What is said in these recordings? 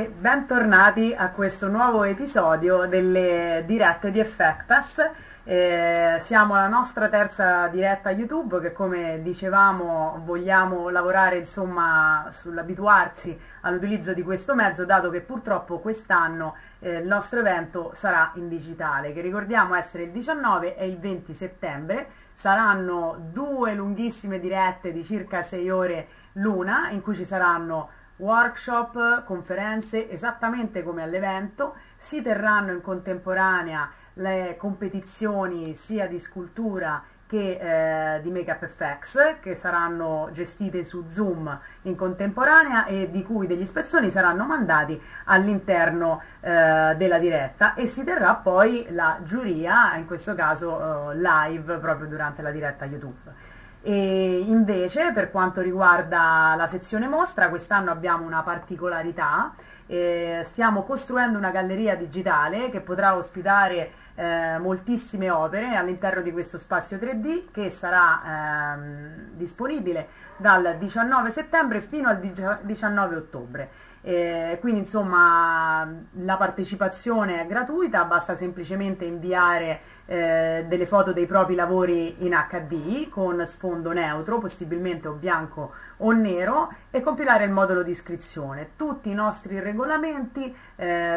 e bentornati a questo nuovo episodio delle dirette di Effectus. Siamo alla nostra terza diretta YouTube che, come dicevamo, vogliamo lavorare insomma sull'abituarsi all'utilizzo di questo mezzo, dato che purtroppo quest'anno il nostro evento sarà in digitale, che ricordiamo essere il 19 e il 20 settembre. Saranno due lunghissime dirette di circa 6 ore l'una, in cui ci saranno workshop, conferenze, esattamente come all'evento. Si terranno in contemporanea le competizioni sia di scultura che di make-up effects, che saranno gestite su Zoom in contemporanea e di cui degli spezzoni saranno mandati all'interno della diretta, e si terrà poi la giuria, in questo caso live, proprio durante la diretta YouTube. E invece, per quanto riguarda la sezione mostra, quest'anno abbiamo una particolarità. Stiamo costruendo una galleria digitale che potrà ospitare moltissime opere all'interno di questo spazio 3D, che sarà disponibile dal 19 settembre fino al 19 ottobre. Quindi insomma la partecipazione è gratuita, basta semplicemente inviare delle foto dei propri lavori in HD con sfondo neutro, possibilmente o bianco o nero, e compilare il modulo di iscrizione. Tutti i nostri regolamenti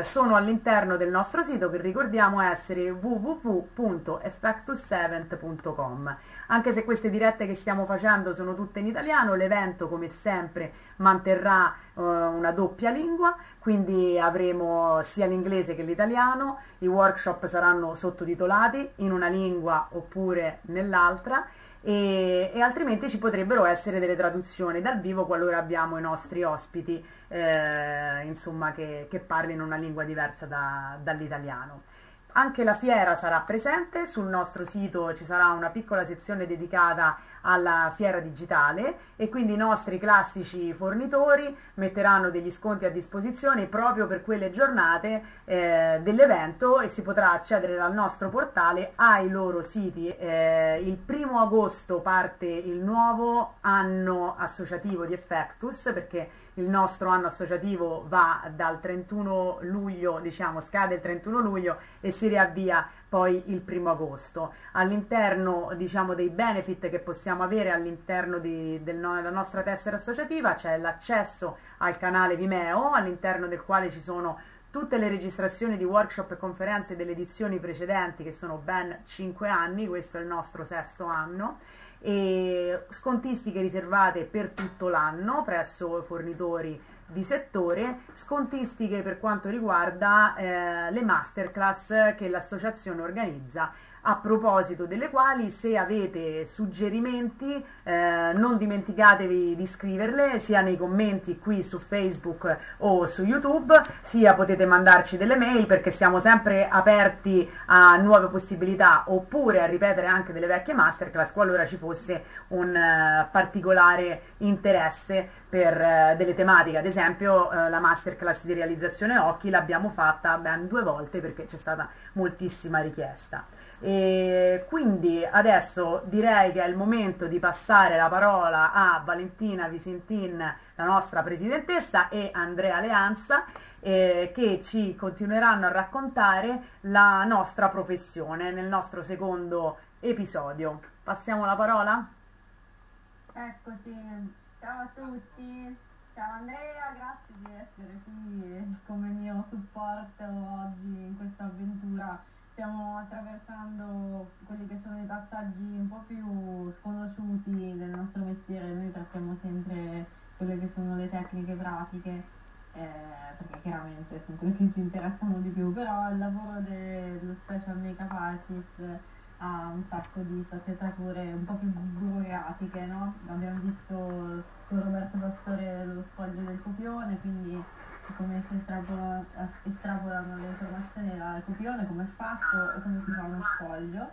sono all'interno del nostro sito, che ricordiamo essere www.effectusevent.com. Anche se queste dirette che stiamo facendo sono tutte in italiano, l'evento come sempre manterrà una doppia lingua, quindi avremo sia l'inglese che l'italiano. I workshop saranno sottotitolati in una lingua oppure nell'altra, e altrimenti ci potrebbero essere delle traduzioni dal vivo qualora abbiamo i nostri ospiti insomma che parlino una lingua diversa dall'italiano. Anche la fiera sarà presente. Sul nostro sito ci sarà una piccola sezione dedicata alla fiera digitale, e quindi i nostri classici fornitori metteranno degli sconti a disposizione proprio per quelle giornate dell'evento, e si potrà accedere dal nostro portale ai loro siti. Il 1° agosto parte il nuovo anno associativo di Effectus, perché il nostro anno associativo va dal 31 luglio, diciamo scade il 31 luglio e si riavvia poi il 1° agosto. All'interno, diciamo, dei benefit che possiamo avere all'interno della nostra tessera associativa c'è l'accesso al canale Vimeo, all'interno del quale ci sono tutte le registrazioni di workshop e conferenze delle edizioni precedenti, che sono ben 5 anni, questo è il nostro 6° anno, e scontistiche riservate per tutto l'anno presso fornitori di settore, scontistiche per quanto riguarda le masterclass che l'associazione organizza, a proposito delle quali, se avete suggerimenti non dimenticatevi di scriverle sia nei commenti qui su Facebook o su YouTube, sia potete mandarci delle mail, perché siamo sempre aperti a nuove possibilità, oppure a ripetere anche delle vecchie masterclass qualora ci fosse un particolare interesse per delle tematiche. Ad esempio la masterclass di realizzazione occhi l'abbiamo fatta ben 2 volte perché c'è stata moltissima richiesta. E quindi adesso direi che è il momento di passare la parola a Valentina Visentin, la nostra presidentessa, e Andrea Leanza, che ci continueranno a raccontare la nostra professione nel nostro 2° episodio. Passiamo la parola? Eccoci, ciao a tutti, ciao Andrea, grazie di essere qui come mio supporto oggi in questa avventura. Stiamo attraversando quelli che sono i passaggi un po' più sconosciuti del nostro mestiere. Noi trattiamo sempre quelle che sono le tecniche pratiche, perché chiaramente sono quelle che ci interessano di più, però il lavoro dello special make-up artist ha un sacco di sfaccettature un po' più burocratiche, no? Abbiamo visto con Roberto Bastore lo sfoglio del copione, quindi come si estrapolano le informazioni dal copione, come è fatto e come si fa uno sfoglio.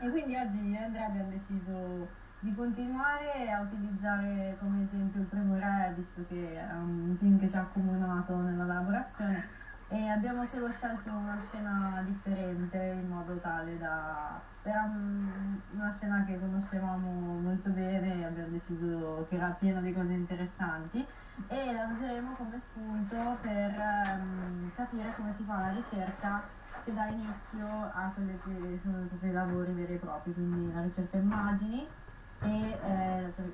E quindi oggi io e Andrea abbiamo deciso di continuare a utilizzare come esempio il primo Re, visto che è un film che ci ha accomunato nella lavorazione, e abbiamo solo scelto una scena differente in modo tale da... era una scena che conoscevamo molto bene e abbiamo deciso che era piena di cose interessanti. e la useremo come spunto per capire come si fa la ricerca che dà inizio a quelli che sono tutti i lavori veri e propri, quindi la ricerca immagini e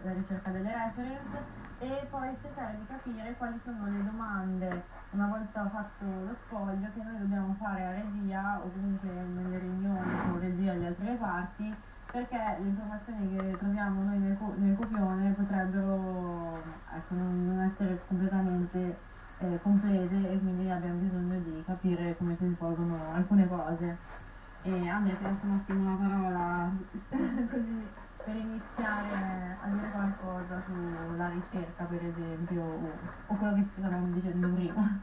la ricerca delle reference, e poi cercare di capire quali sono le domande, una volta fatto lo spoglio, che noi dobbiamo fare a regia o comunque nelle riunioni con regia e le altre parti, perché le informazioni che troviamo noi nel copione potrebbero non essere completamente complete, e quindi abbiamo bisogno di capire come si svolgono alcune cose. E a me piace un attimo la parola così per iniziare a dire qualcosa sulla ricerca, per esempio, o quello che stavamo dicendo prima.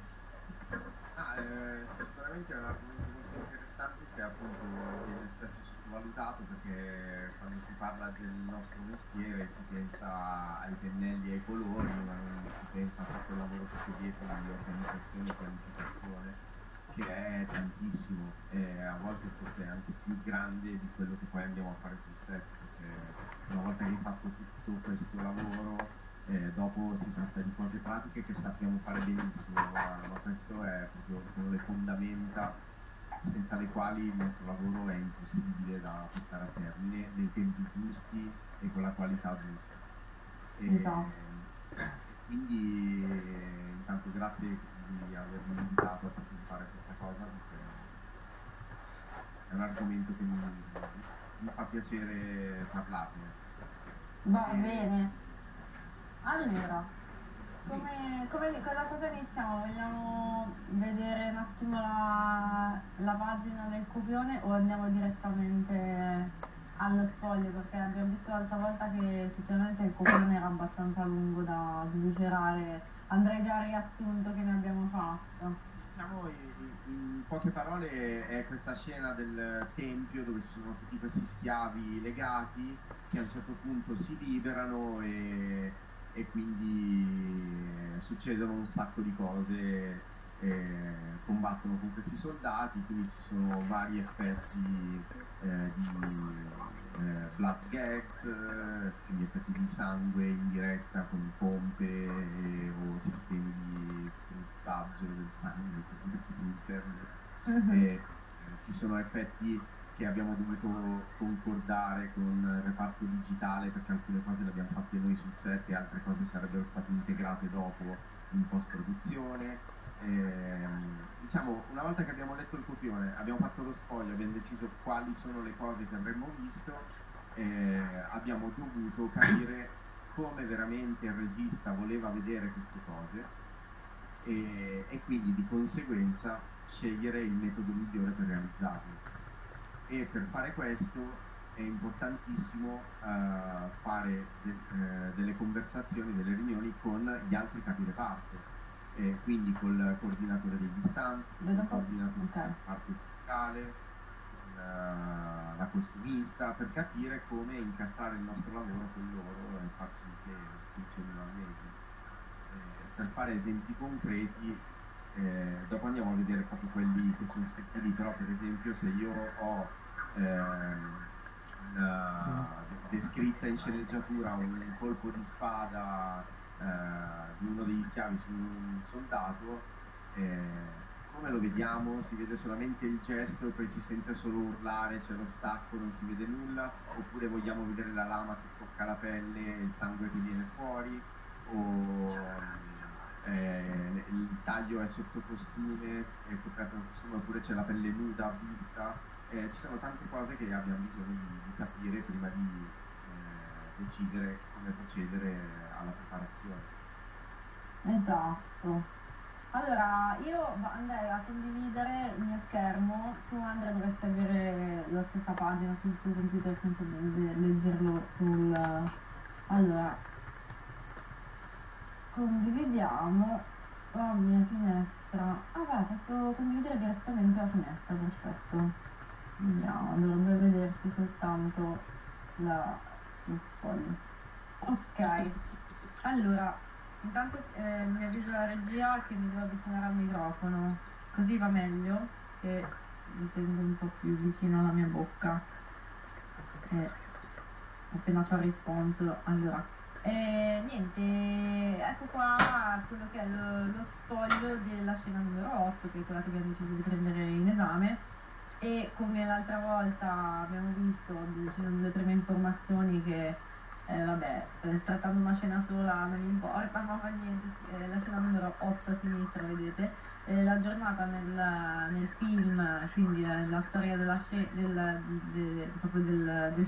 Sicuramente è un argomento molto interessante che appunto viene spesso sottovalutato, perché quando si parla del nostro mestiere si pensa ai pennelli e ai colori, ma non si pensa a tutto il lavoro che c'è dietro di organizzazione e pianificazione, che è tantissimo e a volte forse è anche più grande di quello che poi andiamo a fare sul set, perché una volta che hai fatto tutto questo lavoro dopo si tratta di cose pratiche che sappiamo fare benissimo, ma questo è proprio sono le fondamenta senza le quali il nostro lavoro è impossibile da portare a termine nei tempi giusti e con la qualità giusta. Quindi intanto grazie di avermi invitato a partecipare a questa cosa, perché è un argomento che mi fa piacere parlarne. Va bene. Allora, come con la cosa iniziamo? Vogliamo vedere un attimo la pagina del copione o andiamo direttamente allo spoglio? Perché abbiamo visto l'altra volta che effettivamente il copione era abbastanza lungo da sviscerare. Andrei già riassunto che ne abbiamo fatto. Diciamo in poche parole è questa scena del tempio dove ci sono tutti questi schiavi legati che a un certo punto si liberano e quindi succedono un sacco di cose, combattono con questi soldati, quindi ci sono vari effetti di blood gags, quindi effetti di sangue in diretta con pompe o sistemi di spruzzaggio del sangue ci sono effetti che abbiamo dovuto concordare con il reparto digitale, perché alcune cose le abbiamo fatte noi sul set e altre cose sarebbero state integrate dopo in post-produzione. Diciamo, una volta che abbiamo letto il copione, abbiamo fatto lo spoglio, abbiamo deciso quali sono le cose che avremmo visto, abbiamo dovuto capire come veramente il regista voleva vedere queste cose e quindi di conseguenza scegliere il metodo migliore per realizzarle. E per fare questo è importantissimo fare delle conversazioni, delle riunioni con gli altri capi reparto. Quindi col coordinatore degli stand, il coordinatore del reparto musicale, la costumista, per capire come incastrare il nostro lavoro con loro e far sì che funzioni al meglio. Per fare esempi concreti, dopo andiamo a vedere proprio quelli che sono stati, però per esempio se io ho descritta in sceneggiatura un colpo di spada di uno degli schiavi su un soldato, come lo vediamo? Si vede solamente il gesto e poi si sente solo urlare, c'è lo stacco, non si vede nulla, oppure vogliamo vedere la lama che tocca la pelle e il sangue che viene fuori, o il taglio è sotto costume, oppure c'è la pelle nuda a vista. Ci sono tante cose che abbiamo bisogno di capire prima di decidere come procedere alla preparazione. Esatto. Allora io andrei a condividere il mio schermo, tu Andrea dovresti avere la stessa pagina sul tuo computer, senza leggerlo sul... Allora, condividiamo la mia finestra. Vabbè, posso condividere direttamente la finestra, perfetto. Vediamo, dovrebbe vedersi soltanto lo spoglio. Ok, allora, intanto mi avviso la regia che mi devo avvicinare al microfono, così va meglio, che mi tengo un po' più vicino alla mia bocca, appena c'è il risponso. Allora, Niente, ecco qua quello che è lo spoglio della scena numero 8, che è quella che abbiamo deciso di prendere in esame, e come l'altra volta abbiamo visto ci sono due o tre informazioni che vabbè, trattando una scena sola non importa, ma fa niente. La scena numero 8 a sinistra vedete la giornata nel film, quindi la storia della del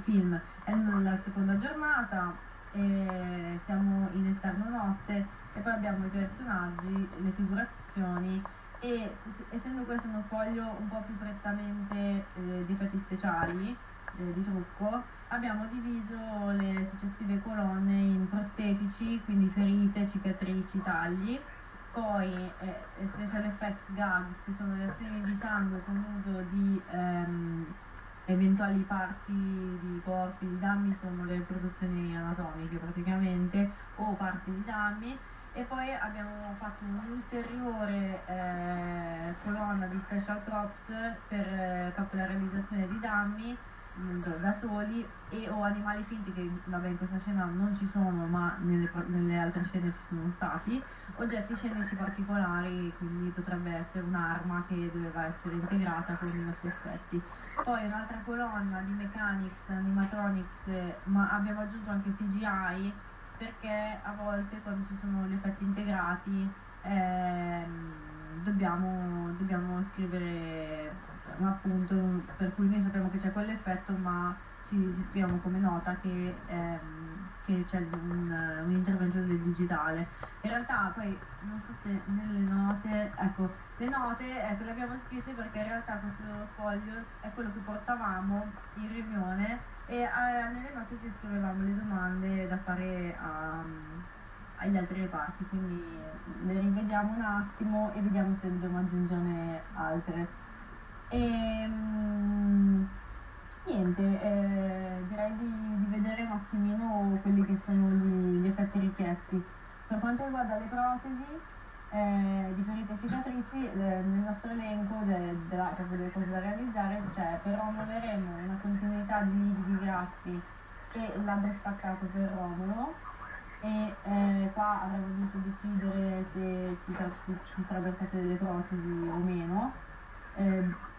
film è nella seconda giornata. E siamo in esterno notte e poi abbiamo i personaggi, le figurazioni e essendo questo uno spoglio un po' più prettamente di effetti speciali, di trucco, abbiamo diviso le successive colonne in prostetici, quindi ferite, cicatrici, tagli, poi special effects gag, che sono le azioni di sangue con uso di eventuali parti di corpi di danni, sono le produzioni anatomiche praticamente, o parti di danni, e poi abbiamo fatto un'ulteriore colonna di special props per la realizzazione di danni da soli e o animali finti che vabbè, in questa scena non ci sono, ma nelle altre scene ci sono stati oggetti scenici particolari, quindi potrebbe essere un'arma che doveva essere integrata con i nostri effetti. Poi un'altra colonna di mechanics, animatronics, ma abbiamo aggiunto anche CGI, perché a volte quando ci sono gli effetti integrati dobbiamo scrivere un appunto per cui noi sappiamo che c'è quell'effetto, ma ci scriviamo come nota che c'è un intervento del digitale. In realtà poi non so se nelle note, ecco, le note ecco, le abbiamo scritte perché in realtà questo foglio è quello che portavamo in riunione e nelle note ci scrivevamo le domande da fare agli altri reparti, quindi le rivediamo un attimo e vediamo se dobbiamo aggiungerne altre. E niente, direi di vedere un attimino quelli che sono gli effetti richiesti. Per quanto riguarda le protesi di ferite e cicatrici, nel nostro elenco delle cose da realizzare c'è per Romolo e Remo una continuità di lividi grassi e labbro spaccato per Romolo, e qua avremmo dovuto decidere se ci sarebbero state delle protesi o meno.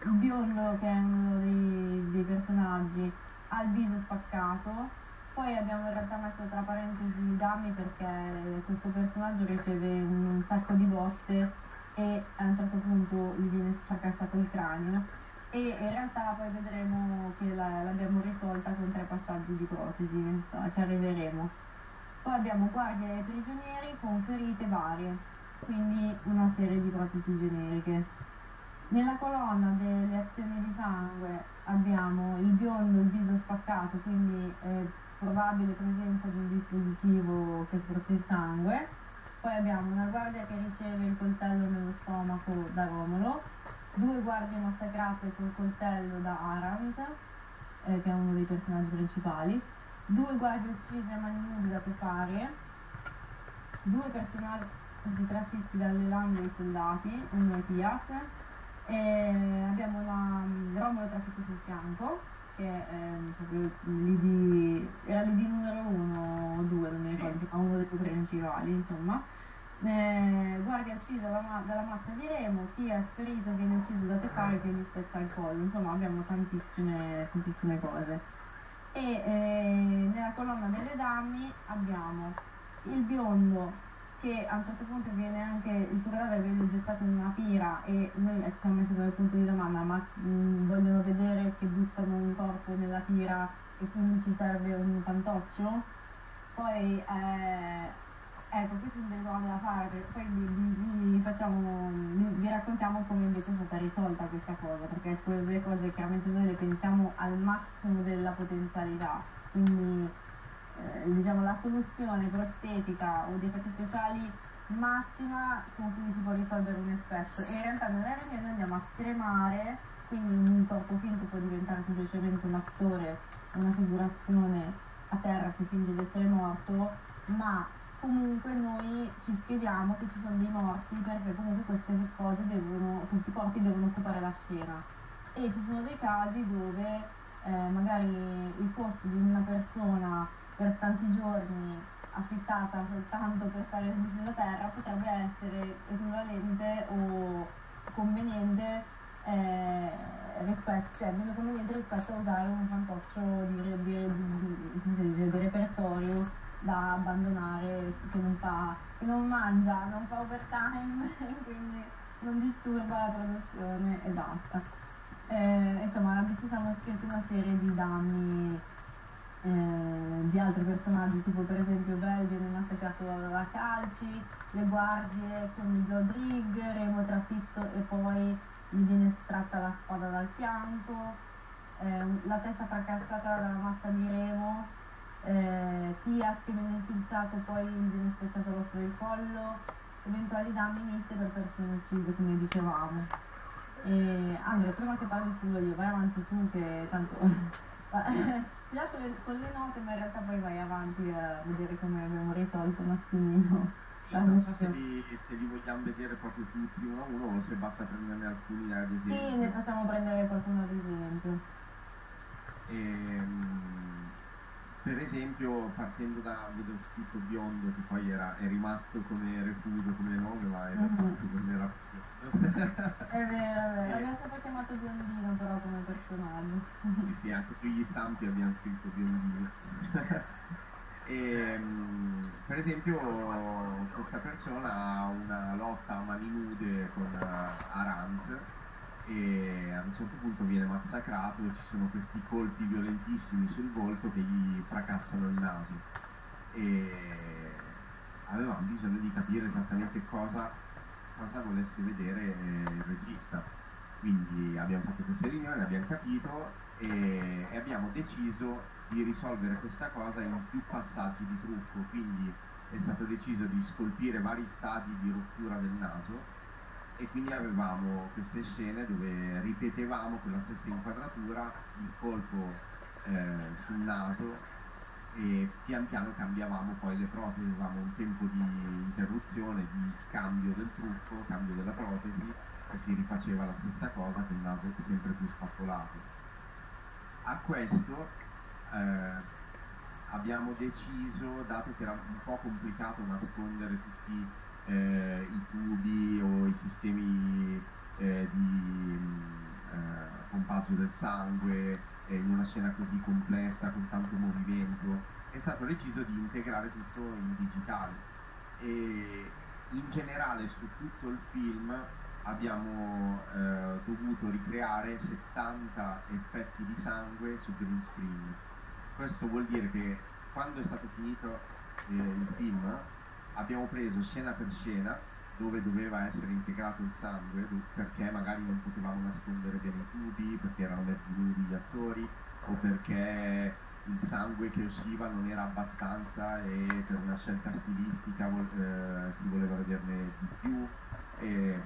Biondo, che è uno dei personaggi, ha il viso spaccato, poi abbiamo in realtà messo tra parentesi i danni perché questo personaggio riceve un sacco di botte e a un certo punto gli viene spaccato il cranio, e in realtà poi vedremo che l'abbiamo risolta con 3 passaggi di protesi, ci arriveremo. Poi abbiamo guardie e prigionieri con ferite varie, quindi una serie di protesi generiche. Nella colonna delle azioni di sangue abbiamo il biondo, il viso spaccato, quindi probabile presenza di un dispositivo che porta il sangue. Poi abbiamo una guardia che riceve il coltello nello stomaco da Romolo, 2 guardie massacrate col coltello da Arant, che è uno dei personaggi principali, 2 guardie uccise a mani nude da Pepare, 2 personaggi trafitti dalle lame dei soldati, un Mathias. Abbiamo la Romolo trafitto sul fianco, che era l'ID numero 1 o 2, non mi ricordo, ma uno dei più principali, insomma. Guardia uccisa dalla mazza di Remo, chi è ferito viene ucciso da Pepare che gli spezza il collo, insomma abbiamo tantissime cose. E nella colonna delle danni abbiamo il biondo, che a un certo punto viene anche il curatore, viene gettato in una pira e noi ci siamo messi come punto di domanda, ma vogliono vedere che buttano un corpo nella pira e quindi ci serve un fantoccio. Poi ecco, questo non è una da fare, poi vi raccontiamo come invece è stata risolta questa cosa, perché quelle cose chiaramente noi le pensiamo al massimo della potenzialità, quindi diciamo la soluzione prostetica o di effetti speciali massima con cui si può risolvere un effetto, e in realtà nella riunione noi andiamo a stremare, quindi un corpo finto può diventare semplicemente un attore, una figurazione a terra che finge di essere morto, ma comunque noi ci spieghiamo che ci sono dei morti perché comunque questi corpi devono occupare la scena, e ci sono dei casi dove magari il posto di una persona per tanti giorni affittata soltanto per fare uso della terra potrebbe essere equivalente o conveniente, rispetto, cioè meno conveniente rispetto a usare un fantoccio di repertorio da abbandonare, che non mangia, non fa overtime, quindi non disturba la produzione e basta. Insomma, la ci siamo scritti una serie di danni di altri personaggi, tipo per esempio Belgio viene attaccato a calci, le guardie con il Zodrig, Remo trafitto e poi gli viene estratta la spada dal fianco, la testa fracassata dalla massa di Remo, Tias che viene infilzato e poi gli viene spezzato l'osso del collo, eventuali danni inizi per persone uccise come dicevamo. Andrea, prima che parli solo io, vai avanti tu che tanto... con le note, ma in realtà poi vai avanti a vedere come abbiamo risolto un attimino. Non so se li vogliamo vedere proprio tutti uno a uno o se basta prenderne alcuni ad esempio. Sì, ne possiamo prendere qualcuno ad esempio. Per esempio, partendo da Vedostito Biondo, che poi è rimasto come refuso come nome, ma era rimasto come refuso. È vero, è vero. Abbiamo sempre chiamato Biondino però come personaggio. Sì, anche sugli stampi abbiamo scritto Biondino. Per esempio, questa persona ha una lotta a mani nude con Arant, e a un certo punto viene massacrato e ci sono questi colpi violentissimi sul volto che gli fracassano il naso, e avevamo bisogno di capire esattamente cosa volesse vedere il regista. Quindi abbiamo fatto queste riunioni, abbiamo capito e abbiamo deciso di risolvere questa cosa in più passaggi di trucco. Quindi è stato deciso di scolpire vari stadi di rottura del naso, e quindi avevamo queste scene dove ripetevamo con la stessa inquadratura il colpo sul naso e pian piano cambiavamo poi le protesi, avevamo un tempo di interruzione, di cambio del trucco, cambio della protesi, e si rifaceva la stessa cosa con il naso sempre più spappolato. A questo abbiamo deciso, dato che era un po' complicato nascondere tutti i tubi o i sistemi di pompaggio del sangue in una scena così complessa con tanto movimento, è stato deciso di integrare tutto in digitale. E in generale su tutto il film abbiamo dovuto ricreare 70 effetti di sangue su green screen. Questo vuol dire che quando è stato finito il film abbiamo preso scena per scena dove doveva essere integrato il sangue, perché magari non potevamo nascondere bene i tubi, perché erano mezzi nudi gli attori, o perché il sangue che usciva non era abbastanza e per una scelta stilistica si voleva vederne di più, e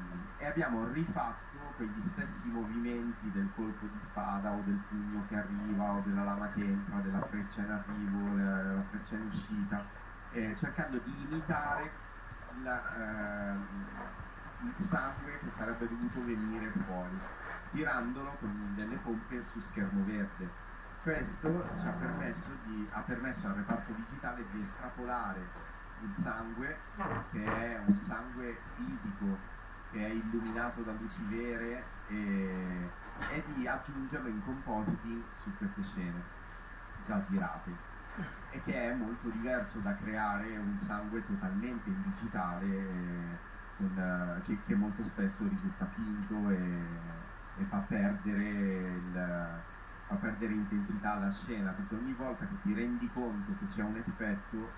abbiamo rifatto quegli stessi movimenti del colpo di spada o del pugno che arriva o della lama che entra, della freccia in arrivo, della freccia in uscita, cercando di imitare il sangue che sarebbe dovuto venire fuori, tirandolo con delle pompe su schermo verde. Questo ci ha permesso al reparto digitale di estrapolare il sangue, che è un sangue fisico, che è illuminato da luci vere, e di aggiungerlo in compositing su queste scene già tirate, e che è molto diverso da creare un sangue totalmente in digitale che molto spesso risulta finto e fa perdere intensità alla scena, perché ogni volta che ti rendi conto che c'è un effetto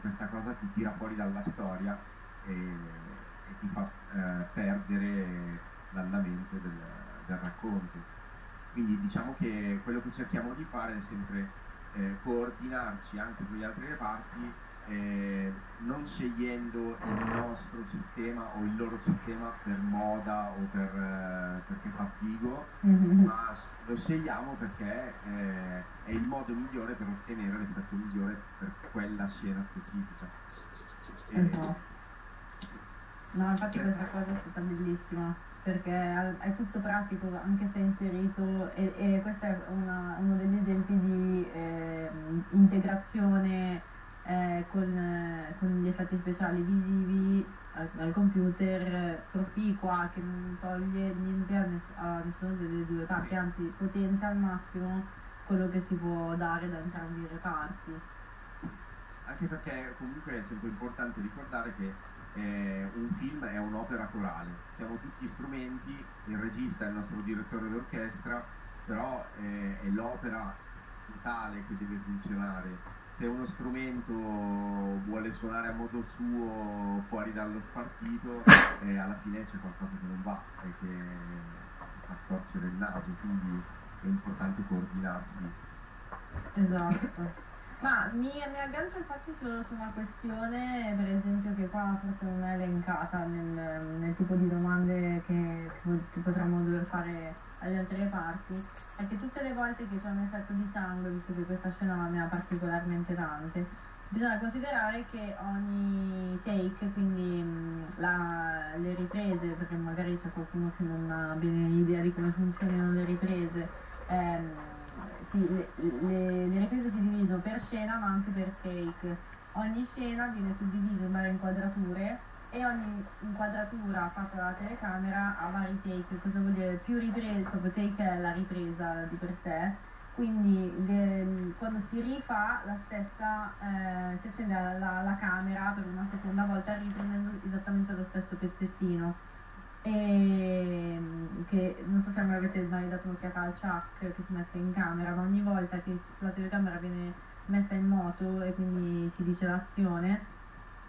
questa cosa ti tira fuori dalla storia e ti fa perdere l'andamento del racconto. Quindi diciamo che quello che cerchiamo di fare è sempre coordinarci anche con gli altri reparti, non scegliendo il nostro sistema o il loro sistema per moda o perché fa figo, ma lo scegliamo perché è il modo migliore per ottenere l'effetto migliore per quella scena specifica. No, infatti questa cosa è stata bellissima, perché è tutto pratico anche se inserito, e questo è uno degli esempi di integrazione con gli effetti speciali visivi al computer, proficua, che non toglie niente a nessuna delle due parti, anzi potenzia al massimo quello che si può dare da entrambi i reparti. Anche perché comunque è sempre importante ricordare che un film è un'opera corale, siamo tutti strumenti, il regista è il nostro direttore d'orchestra, però è l'opera totale che deve funzionare. Se uno strumento vuole suonare a modo suo fuori dallo spartito, alla fine c'è qualcosa che non va e che fa storcere il naso, quindi è importante coordinarsi. Esatto. Ma mi aggancio infatti solo su una questione, per esempio, che qua forse non è elencata nel tipo di domande che potremmo dover fare alle altre parti, è che tutte le volte che c'è un effetto di sangue, visto che questa scena ne ha particolarmente tante, bisogna considerare che ogni take, quindi le riprese, perché magari c'è qualcuno che non ha bene idea di come funzionano le riprese, le riprese si dividono per scena ma anche per take. Ogni scena viene suddivisa in varie inquadrature e ogni inquadratura fatta dalla telecamera ha vari take. Cosa vuol dire? Più riprese, proprio take è la ripresa di per sé, quindi quando si rifà la stessa, si accende la camera per una seconda volta riprendendo esattamente lo stesso pezzettino. E che non so se mai avete mai dato un'occhiata al chuck che si mette in camera, ma ogni volta che la telecamera viene messa in moto e quindi si dice l'azione,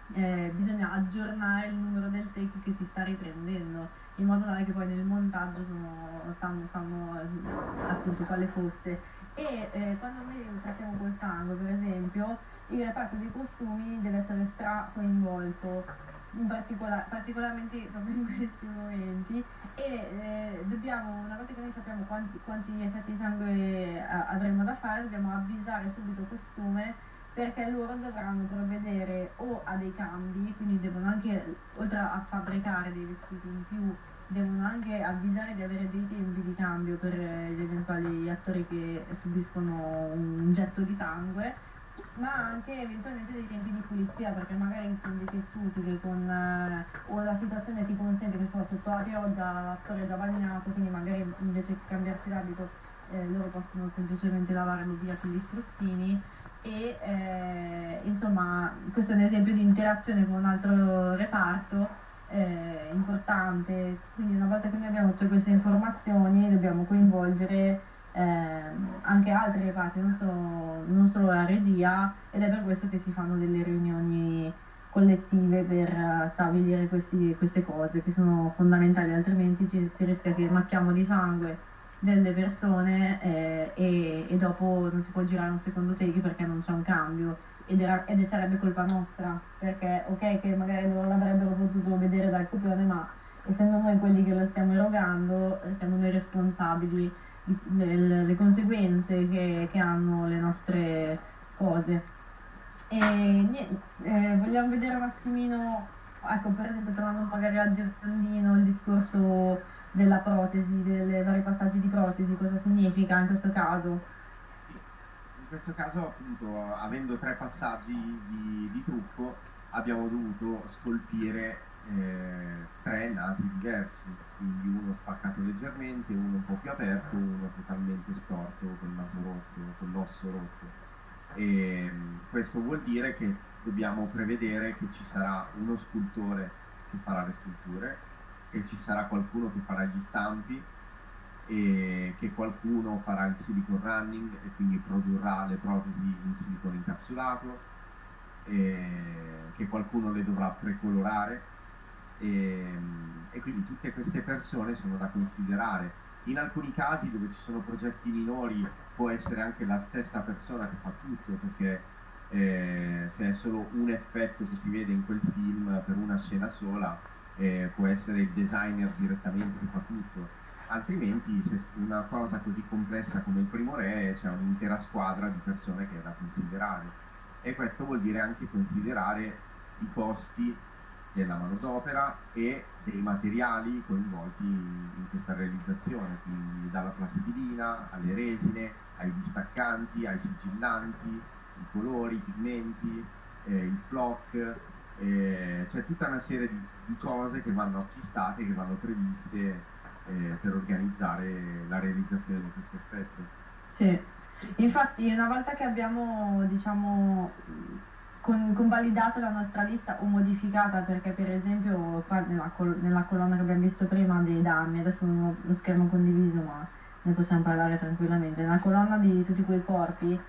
bisogna aggiornare il numero del take che si sta riprendendo, in modo tale che poi nel montaggio sanno appunto quale fosse. E quando noi trattiamo col sangue, per esempio, il reparto dei costumi deve essere stra coinvolto, particolarmente proprio in questi momenti, e dobbiamo, una volta che noi sappiamo quanti effetti di sangue avremo da fare, dobbiamo avvisare subito costume, perché loro dovranno provvedere o a dei cambi, quindi devono anche, oltre a fabbricare dei vestiti in più, devono anche avvisare di avere dei tempi di cambio per gli eventuali attori che subiscono un getto di sangue, ma anche eventualmente dei tempi di pulizia, perché magari sono dei tessuti che o la situazione ti consente, che so, sotto la pioggia l'attore è già bagnato, quindi magari invece che cambiarsi l'abito loro possono semplicemente lavarlo via con gli struzzini. E insomma, questo è un esempio di interazione con un altro reparto importante. Quindi una volta che noi abbiamo tutte queste informazioni dobbiamo coinvolgere anche altri reparti, non solo la regia, ed è per questo che si fanno delle riunioni collettive per stabilire queste cose che sono fondamentali, altrimenti si rischia che macchiamo di sangue delle persone e dopo non si può girare un secondo take perché non c'è un cambio, ed sarebbe colpa nostra, perché ok che magari loro l'avrebbero potuto vedere dal copione, ma essendo noi quelli che lo stiamo erogando siamo noi responsabili delle conseguenze che hanno le nostre cose. E niente, vogliamo vedere un attimino, ecco, per esempio, tornando magari a Giordandino, il discorso della protesi, dei vari passaggi di protesi, cosa significa in questo caso? In questo caso, appunto, avendo tre passaggi di trucco, abbiamo dovuto scolpire tre nasi diversi, quindi uno spaccato leggermente, uno un po' più aperto, uno totalmente storto, col naso rotto, con l'osso rotto. E questo vuol dire che dobbiamo prevedere che ci sarà uno scultore che farà le sculture, che ci sarà qualcuno che farà gli stampi, e che qualcuno farà il silicone running e quindi produrrà le protesi in silicone incapsulato, che qualcuno le dovrà precolorare, e quindi tutte queste persone sono da considerare. In alcuni casi dove ci sono progetti minori può essere anche la stessa persona che fa tutto, perché se è solo un effetto che si vede in quel film per una scena sola, può essere il designer direttamente che fa tutto, altrimenti se una cosa così complessa come il Primo Re c'è un'intera squadra di persone che è da considerare, e questo vuol dire anche considerare i costi della manodopera e dei materiali coinvolti in questa realizzazione, quindi dalla plastilina alle resine, ai distaccanti, ai sigillanti, i colori, i pigmenti, il flock, cioè tutta una serie di cose che vanno acquistate, che vanno previste per organizzare la realizzazione di questo effetto. Sì, infatti una volta che abbiamo, diciamo, convalidato la nostra lista o modificata, perché per esempio qua nella colonna che abbiamo visto prima dei danni, adesso non ho lo schermo condiviso ma ne possiamo parlare tranquillamente, nella colonna di tutti quei corpi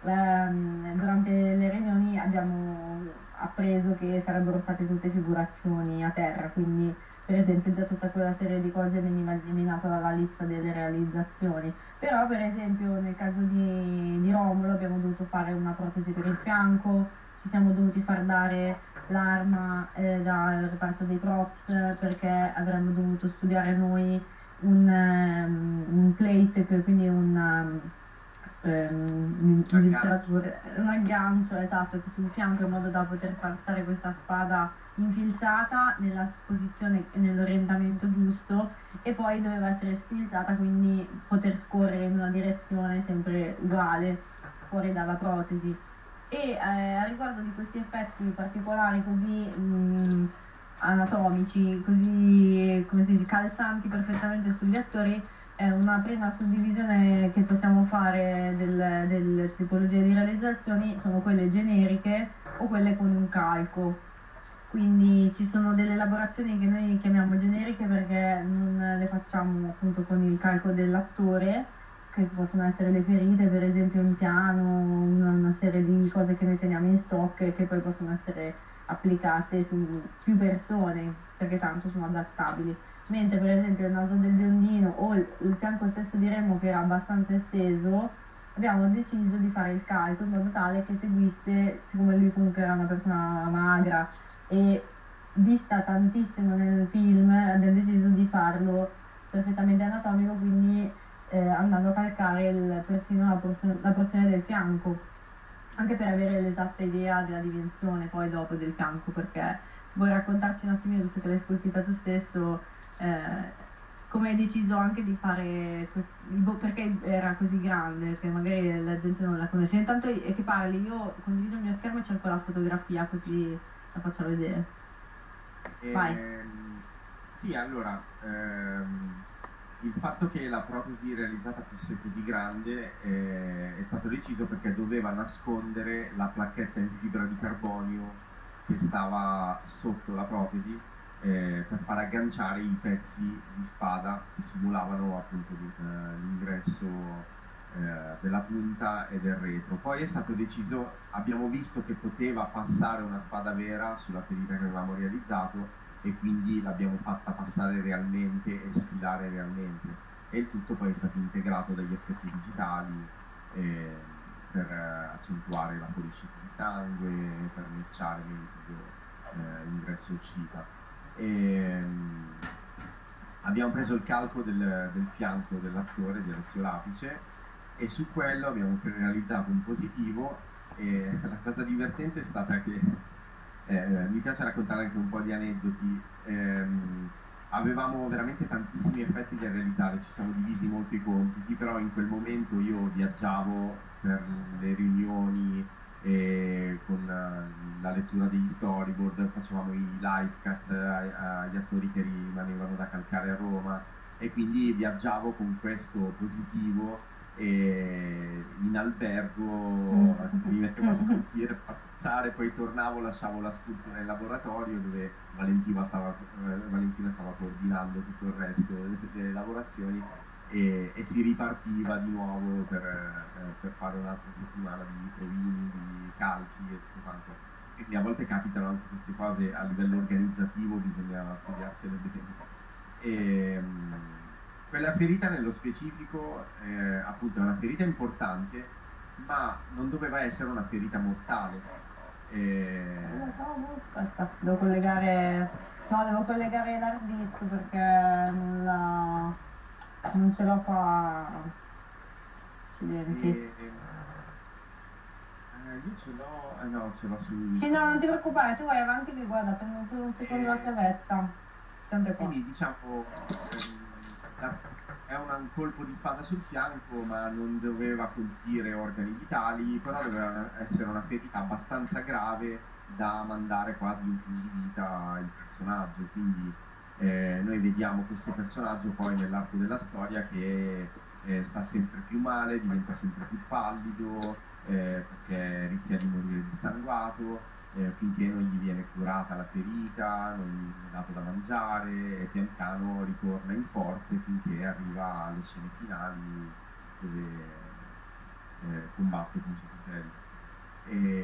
durante le riunioni abbiamo appreso che sarebbero state tutte figurazioni a terra, quindi per esempio già tutta quella serie di cose veniva eliminata dalla lista delle realizzazioni. Però per esempio nel caso di Romolo abbiamo dovuto fare una protesi per il fianco, ci siamo dovuti far dare l'arma dal reparto dei props perché avremmo dovuto studiare noi un plate, quindi un aggancio, esatto, sul fianco, in modo da poter far stare questa spada infilzata nella posizione e nell'orientamento giusto, e poi doveva essere sfilzata, quindi poter scorrere in una direzione sempre uguale fuori dalla protesi. E a riguardo di questi effetti particolari così anatomici, così, come si dice, calzanti perfettamente sugli attori, una prima suddivisione che possiamo fare delle tipologie di realizzazioni sono quelle generiche o quelle con un calco. Quindi ci sono delle elaborazioni che noi chiamiamo generiche perché non le facciamo appunto con il calco dell'attore, che possono essere le ferite, per esempio un piano, una serie di cose che noi teniamo in stock e che poi possono essere applicate su più persone perché tanto sono adattabili, mentre per esempio il naso del biondino o il fianco stesso di Remo, che era abbastanza esteso, abbiamo deciso di fare il calco in modo tale che seguisse, siccome lui comunque era una persona magra e vista tantissimo nel film, abbiamo deciso di farlo perfettamente anatomico, quindi andando a calcare persino la porzione del fianco, anche per avere l'esatta idea della dimensione poi dopo del fianco, perché vuoi raccontarci un attimino, visto che l'hai scolpita tu stesso, come hai deciso anche di fare, perché era così grande, perché magari la gente non la conosce. Intanto è che parli, io condivido il mio schermo e cerco la fotografia così la faccio vedere. Vai. Sì, allora il fatto che la protesi realizzata fosse così grande è stato deciso perché doveva nascondere la placchetta in fibra di carbonio che stava sotto la protesi per far agganciare i pezzi di spada che simulavano appunto l'ingresso della punta e del retro. Poi è stato deciso, abbiamo visto che poteva passare una spada vera sulla ferita che avevamo realizzato, e quindi l'abbiamo fatta passare realmente e sfilare realmente, e il tutto poi è stato integrato dagli effetti digitali per accentuare la fuoriuscita di sangue, per necciare l'ingresso e uscita. Abbiamo preso il calco del fianco dell'attore di Erezio Lapice e su quello abbiamo realizzato un positivo, e la cosa divertente è stata che mi piace raccontare anche un po' di aneddoti. Avevamo veramente tantissimi effetti da realizzare, ci siamo divisi molto i compiti, però in quel momento io viaggiavo per le riunioni con la lettura degli storyboard, facevamo i livecast agli attori che rimanevano da calcare a Roma, e quindi viaggiavo con questo positivo e in albergo mi mettevo a scolpire, a pazzare, poi tornavo, lasciavo la scultura nel laboratorio dove Valentina stava coordinando tutto il resto delle lavorazioni, e si ripartiva di nuovo per fare un'altra settimana di provini, di calchi e tutto quanto. Quindi a volte capitano anche queste cose, a livello organizzativo bisogna studiarsele bene. Quella ferita nello specifico appunto è una ferita importante, ma non doveva essere una ferita mortale. Aspetta, devo collegare l'hard disk perché non ce l'ho qua. Accidenti. Io ce l'ho, no, ce l'ho su... Sì, no, non ti preoccupare, tu vai avanti che guarda, prendo solo un secondo la crevetta. Sempre qua. Quindi diciamo... È una un colpo di spada sul fianco, ma non doveva colpire organi vitali, però doveva essere una ferita abbastanza grave da mandare quasi in fin di vita il personaggio. Quindi noi vediamo questo personaggio poi nell'arco della storia che sta sempre più male, diventa sempre più pallido, perché rischia di morire dissanguato, finché non gli viene curata la ferita, non gli viene dato da mangiare, e pian piano ritorna in forze finché arriva alle scene finali dove combatte con suo fratello.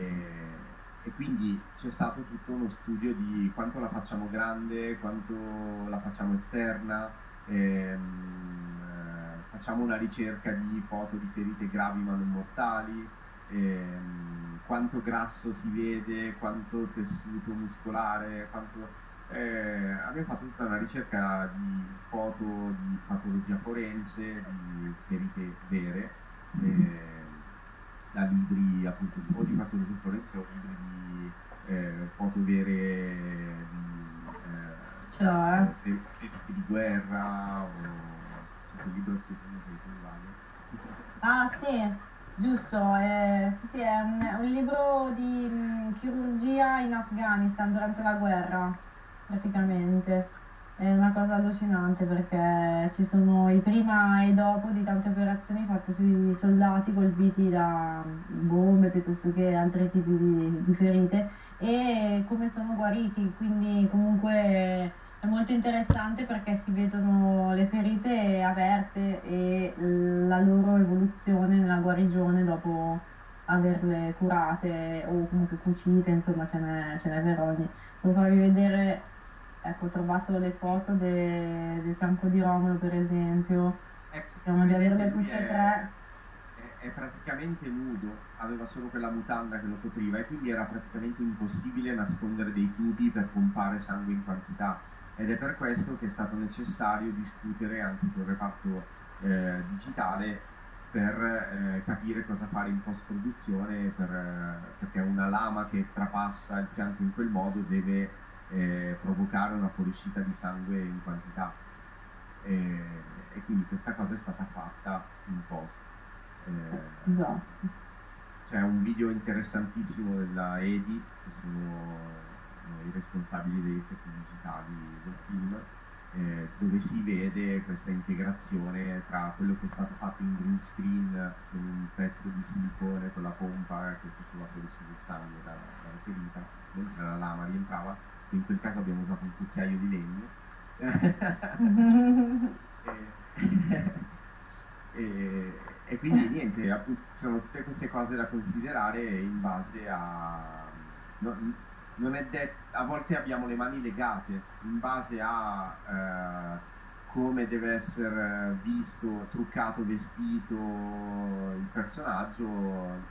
E quindi c'è stato tutto uno studio di quanto la facciamo grande, quanto la facciamo esterna, facciamo una ricerca di foto di ferite gravi ma non mortali, quanto grasso si vede, quanto tessuto muscolare, quanto... abbiamo fatto tutta una ricerca di foto di patologia forense, di ferite vere, da libri appunto o di patologia forense o libri di foto vere di guerra, o c'è un libro che non vale. Ah sì, giusto, sì, è un libro di chirurgia in Afghanistan durante la guerra, praticamente. È una cosa allucinante perché ci sono i prima e i dopo di tante operazioni fatte sui soldati colpiti da bombe piuttosto che altri tipi di ferite, e come sono guariti. Quindi comunque è molto interessante perché si vedono le ferite aperte e la loro evoluzione nella guarigione dopo averle curate o comunque cucite, insomma ce n'è per ogni. Devo farvi vedere, ecco, ho trovato le foto del campo di Romolo per esempio, diciamo di averle tutte e tre. È praticamente nudo, aveva solo quella mutanda che lo copriva e quindi era praticamente impossibile nascondere dei tubi per pompare sangue in quantità. Ed è per questo che è stato necessario discutere anche col reparto digitale per capire cosa fare in post-produzione, perché una lama che trapassa il fianco in quel modo deve provocare una fuoriuscita di sangue in quantità. E quindi questa cosa è stata fatta in post. Esatto. C'è un video interessantissimo della Edi, che sono i responsabili degli effetti digitali del film, dove si vede questa integrazione tra quello che è stato fatto in green screen con un pezzo di silicone con la pompa che faceva producere il sangue dalla ferita, mentre la lama rientrava. In quel caso abbiamo usato un cucchiaio di legno. E quindi niente, appunto, sono tutte queste cose da considerare in base a... No, non è detto, a volte abbiamo le mani legate in base a come deve essere visto, truccato, vestito il personaggio.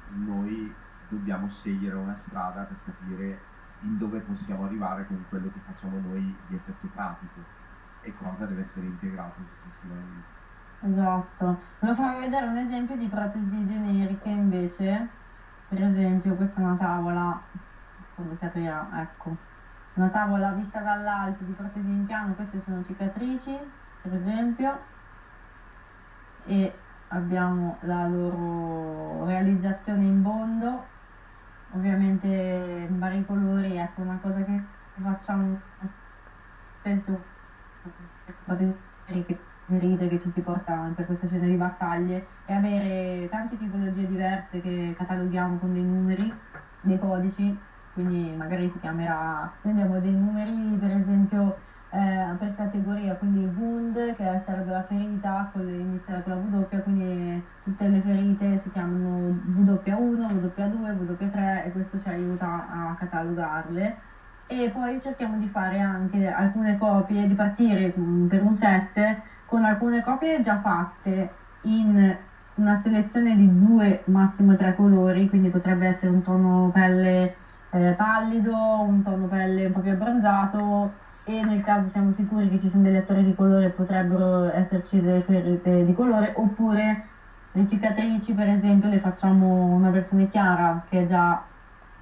Noi dobbiamo scegliere una strada per capire in dove possiamo arrivare con quello che facciamo noi di effetto pratico e cosa deve essere integrato successivamente. Esatto, volevo farvi vedere un esempio di protesi generiche invece. Per esempio questa è una tavola, come si aprirà, ecco, una tavola vista dall'alto di protesi in piano. Queste sono cicatrici per esempio, e abbiamo la loro realizzazione in bondo, ovviamente in vari colori. Ecco, una cosa che facciamo spesso, ferite che ci si porta per queste scene di battaglie, è avere tante tipologie diverse che cataloghiamo con dei numeri, dei codici. Quindi magari si chiamerà, prendiamo dei numeri per esempio per categoria, quindi wound, che sarebbe la ferita, inizierà con la W, quindi tutte le ferite si chiamano W1, W2, W3, e questo ci aiuta a catalogarle. E poi cerchiamo di fare anche alcune copie, di partire per un set con alcune copie già fatte in una selezione di 2, massimo 3 colori, quindi potrebbe essere un tono pelle pallido, un tono pelle un po' più abbronzato, e nel caso siamo sicuri che ci sono degli attori di colore potrebbero esserci delle ferite di colore, oppure le cicatrici per esempio le facciamo una versione chiara che è già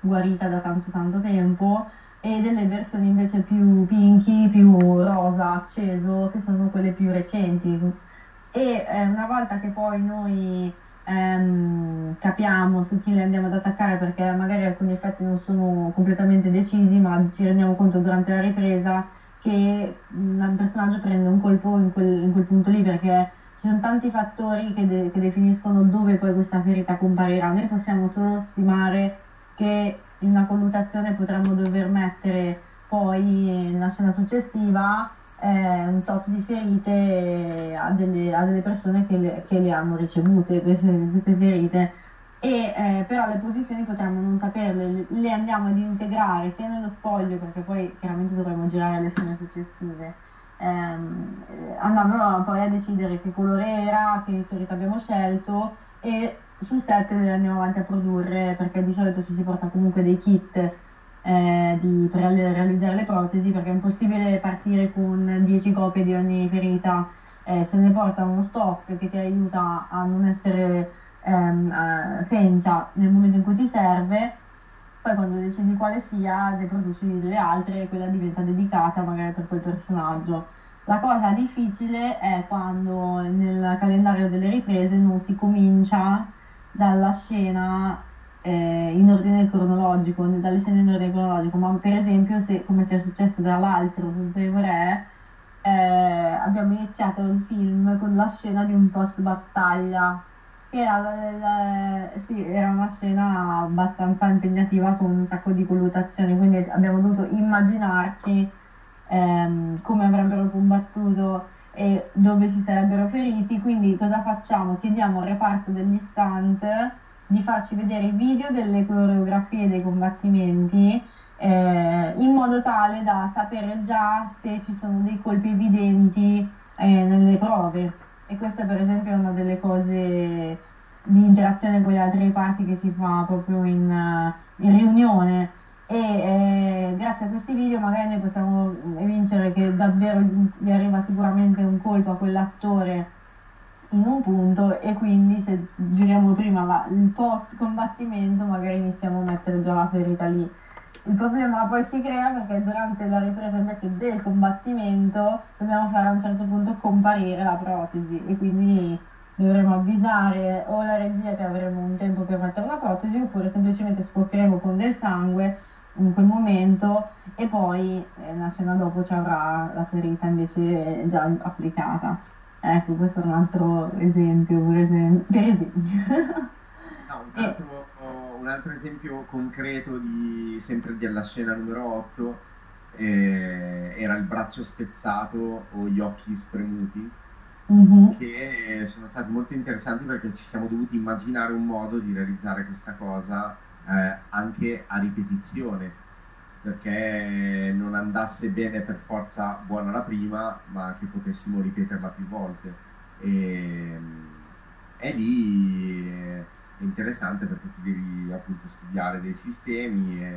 guarita da tanto tempo, e delle versioni invece più pinky, più rosa acceso, che sono quelle più recenti. e una volta che poi noi capiamo su chi le andiamo ad attaccare, perché magari alcuni effetti non sono completamente decisi, ma ci rendiamo conto durante la ripresa che un personaggio prende un colpo in quel punto lì, perché ci sono tanti fattori che definiscono dove poi questa ferita comparirà. Noi possiamo solo stimare che in una colluttazione potremmo dover mettere poi nella scena successiva un tot di ferite a delle persone che le hanno ricevute queste ferite, e però le posizioni potremmo non saperle, le andiamo ad integrare sia nello spoglio, perché poi chiaramente dovremo girare le scene successive, andando poi a decidere che colore era, che ferita abbiamo scelto, e sul set le andiamo avanti a produrre, perché di solito ci si porta comunque dei kit per realizzare le protesi, perché è impossibile partire con 10 copie di ogni ferita. Se ne porta uno stock che ti aiuta a non essere senza nel momento in cui ti serve, poi quando decidi quale sia ne produci delle altre e quella diventa dedicata magari per quel personaggio. La cosa difficile è quando nel calendario delle riprese non si comincia dalla scena in ordine cronologico, dalle scene in ordine cronologico, ma per esempio, se come ci è successo dall'altro sul primo Re, abbiamo iniziato il film con la scena di un post battaglia, che era una scena abbastanza impegnativa con un sacco di colluttazioni, quindi abbiamo dovuto immaginarci come avrebbero combattuto e dove si sarebbero feriti. Quindi cosa facciamo? Chiediamo al reparto degli stunt di farci vedere i video delle coreografie dei combattimenti, in modo tale da sapere già se ci sono dei colpi evidenti nelle prove. E questa per esempio è una delle cose di interazione con le altre parti che si fa proprio in riunione, e grazie a questi video magari noi possiamo evincere che davvero gli arriva sicuramente un colpo a quell'attore in un punto, e quindi se giriamo prima il post combattimento magari iniziamo a mettere già la ferita lì. Il problema poi si crea perché durante la ripresa invece del combattimento dobbiamo fare a un certo punto comparire la protesi, e quindi dovremo avvisare o la regia che avremo un tempo per mettere la protesi, oppure semplicemente sporcheremo con del sangue in quel momento e poi la scena dopo ci avrà la ferita invece già applicata. Ecco, questo è un altro esempio, un altro esempio concreto della scena numero 8, era il braccio spezzato o gli occhi spremuti, che sono stati molto interessanti perché ci siamo dovuti immaginare un modo di realizzare questa cosa anche a ripetizione, perché non andasse bene per forza buona la prima, ma che potessimo ripeterla più volte. E lì è interessante perché tu devi appunto studiare dei sistemi, e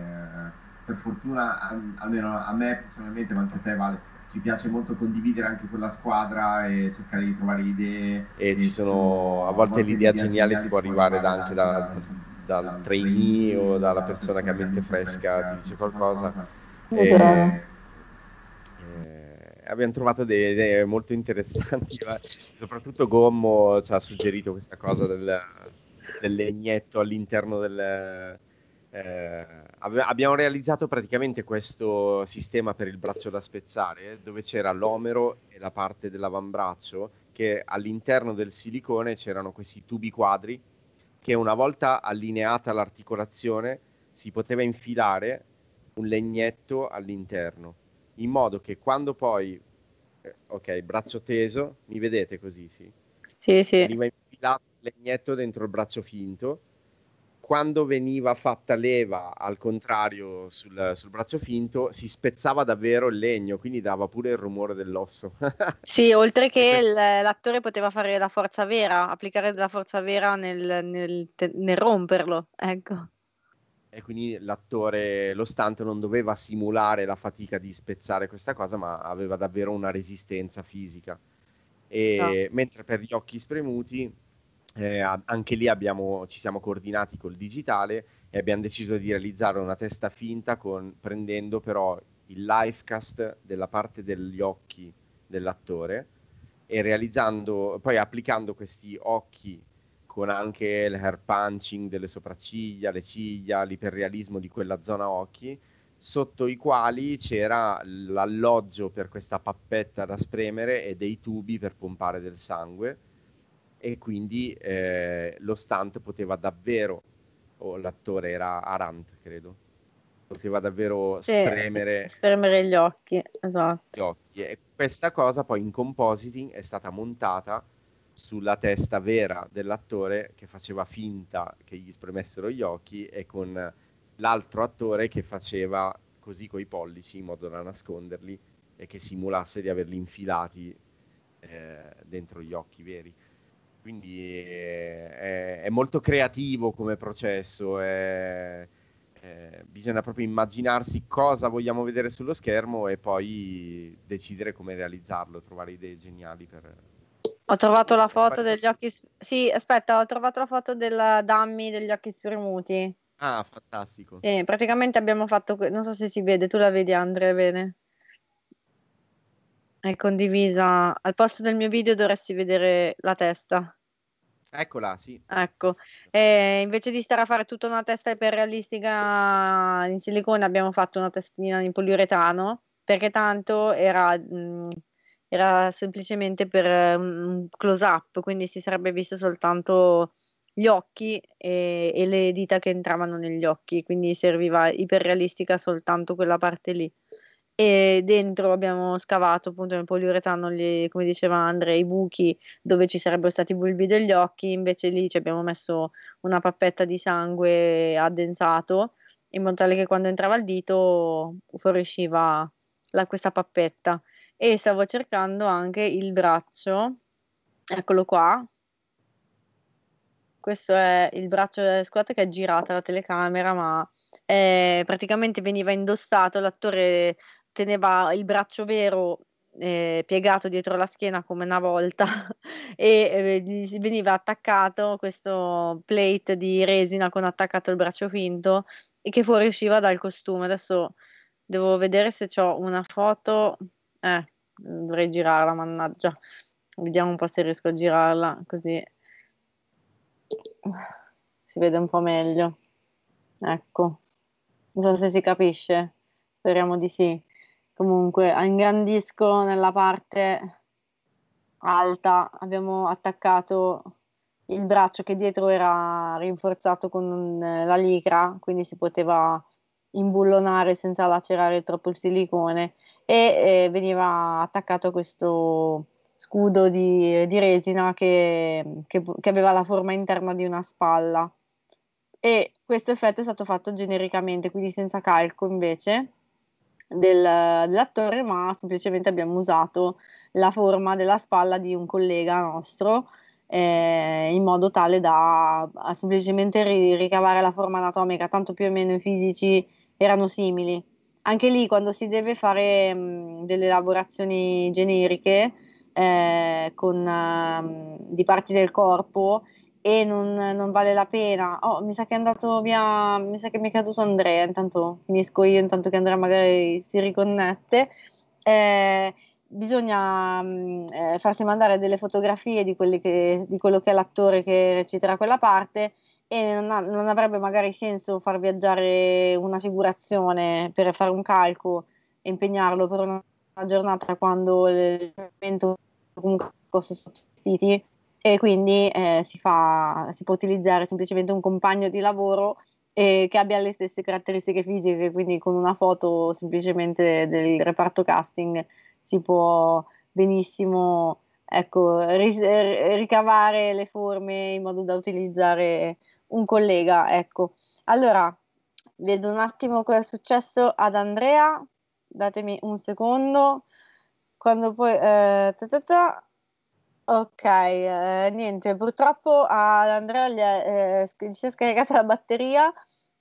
per fortuna almeno a me personalmente, ma anche a te Vale, ci piace molto condividere anche con la squadra e cercare di trovare idee. E ci sono a volte l'idea geniale ti può arrivare dal trainee o dalla persona che ha mente fresca ti dice qualcosa. Abbiamo trovato delle idee molto interessanti, soprattutto Gommo ci ha suggerito questa cosa del legnetto all'interno del... abbiamo realizzato praticamente questo sistema per il braccio da spezzare, dove c'era l'omero e la parte dell'avambraccio, che all'interno del silicone c'erano questi tubi quadri che una volta allineata l'articolazione si poteva infilare un legnetto all'interno, in modo che quando poi, ok, braccio teso, mi vedete così, sì? Sì, sì. Veniva infilato il legnetto dentro il braccio finto, quando veniva fatta leva al contrario sul braccio finto si spezzava davvero il legno, quindi dava pure il rumore dell'osso. Sì, oltre che l'attore poteva fare la forza vera, applicare della forza vera nel romperlo, ecco. E quindi l'attore, lo stunt, non doveva simulare la fatica di spezzare questa cosa, ma aveva davvero una resistenza fisica. E mentre per gli occhi spremuti, anche lì ci siamo coordinati col digitale e abbiamo deciso di realizzare una testa finta prendendo però il live cast della parte degli occhi dell'attore e realizzando, poi applicando questi occhi con anche il hair punching delle sopracciglia, le ciglia, l'iperrealismo di quella zona occhi, sotto i quali c'era l'alloggio per questa pappetta da spremere e dei tubi per pompare del sangue, e quindi lo stunt poteva davvero, l'attore era Arant, credo, poteva davvero spremere gli occhi, esatto. Gli occhi. E questa cosa poi in compositing è stata montata sulla testa vera dell'attore che faceva finta che gli spremessero gli occhi, e con l'altro attore che faceva così coi pollici in modo da nasconderli e che simulasse di averli infilati dentro gli occhi veri. Quindi è molto creativo come processo, bisogna proprio immaginarsi cosa vogliamo vedere sullo schermo e poi decidere come realizzarlo, trovare idee geniali per... Ho trovato la foto degli occhi... Sì, aspetta, ho trovato la foto del dummy degli occhi spremuti. Ah, fantastico. Praticamente abbiamo fatto, non so se si vede, tu la vedi Andrea, bene? È condivisa, al posto del mio video dovresti vedere la testa. Eccola, sì. Ecco, e invece di stare a fare tutta una testa iperrealistica in silicone abbiamo fatto una testina in poliuretano, perché tanto era semplicemente per un close up, quindi si sarebbe visto soltanto gli occhi e le dita che entravano negli occhi, quindi serviva iperrealistica soltanto quella parte lì, e dentro abbiamo scavato appunto nel poliuretano lì, come diceva Andrea, i buchi dove ci sarebbero stati i bulbi degli occhi, invece lì ci abbiamo messo una pappetta di sangue addensato in modo tale che quando entrava il dito fuoriusciva questa pappetta. E stavo cercando anche il braccio, eccolo qua, questo è il braccio della squadra che è girata la telecamera, ma praticamente veniva indossato, l'attore teneva il braccio vero piegato dietro la schiena come una volta e veniva attaccato questo plate di resina con attaccato il braccio finto e che fuoriusciva dal costume. Adesso devo vedere se ho una foto... dovrei girarla, mannaggia. Vediamo un po' se riesco a girarla, così si vede un po' meglio. Ecco, non so se si capisce, speriamo di sì. Comunque ingrandisco nella parte alta, abbiamo attaccato il braccio che dietro era rinforzato con la licra, quindi si poteva imbullonare senza lacerare troppo il silicone, e veniva attaccato questo scudo di resina che aveva la forma interna di una spalla, e questo effetto è stato fatto genericamente, quindi senza calco invece dell'attore, ma semplicemente abbiamo usato la forma della spalla di un collega nostro in modo tale da semplicemente ricavare la forma anatomica, tanto più o meno i fisici erano simili. Anche lì, quando si deve fare delle lavorazioni generiche di parti del corpo e non vale la pena. Oh, mi sa che è andato via, mi sa che mi è caduto Andrea, intanto finisco io, intanto che Andrea magari si riconnette. Bisogna farsi mandare delle fotografie di quello che è l'attore che reciterà quella parte, e non avrebbe magari senso far viaggiare una figurazione per fare un calco e impegnarlo per una giornata quando l'evento comunque fosse sottostiti, e quindi si può utilizzare semplicemente un compagno di lavoro che abbia le stesse caratteristiche fisiche, quindi con una foto semplicemente del reparto casting si può benissimo, ecco, ricavare le forme in modo da utilizzare un collega, ecco. Allora, vedo un attimo cosa è successo ad Andrea, datemi un secondo, quando poi... Ok, niente, purtroppo ad Andrea si è scaricata la batteria,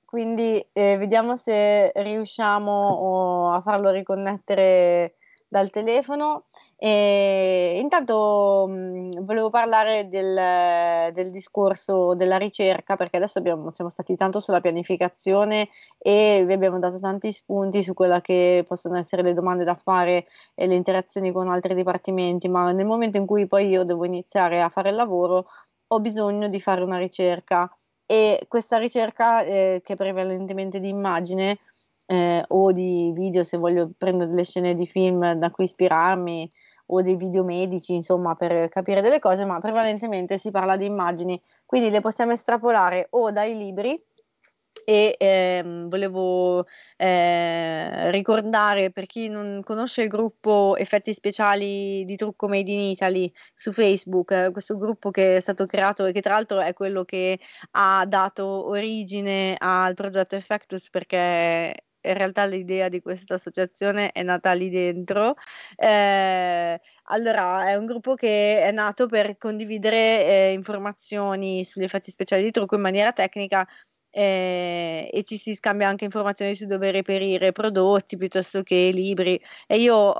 quindi vediamo se riusciamo a farlo riconnettere dal telefono. E intanto volevo parlare del discorso della ricerca, perché adesso siamo stati tanto sulla pianificazione e vi abbiamo dato tanti spunti su quella che possono essere le domande da fare e le interazioni con altri dipartimenti, ma nel momento in cui poi io devo iniziare a fare il lavoro ho bisogno di fare una ricerca, e questa ricerca che è prevalentemente di immagine o di video, se voglio prendere delle scene di film da cui ispirarmi, o dei video medici, insomma, per capire delle cose, ma prevalentemente si parla di immagini, quindi le possiamo estrapolare o dai libri, e volevo ricordare, per chi non conosce il gruppo Effetti Speciali di Trucco Made in Italy su Facebook, questo gruppo che è stato creato e che tra l'altro è quello che ha dato origine al progetto Effectus, perché in realtà l'idea di questa associazione è nata lì dentro. Allora, è un gruppo che è nato per condividere informazioni sugli effetti speciali di trucco in maniera tecnica, e ci si scambia anche informazioni su dove reperire prodotti piuttosto che libri, e io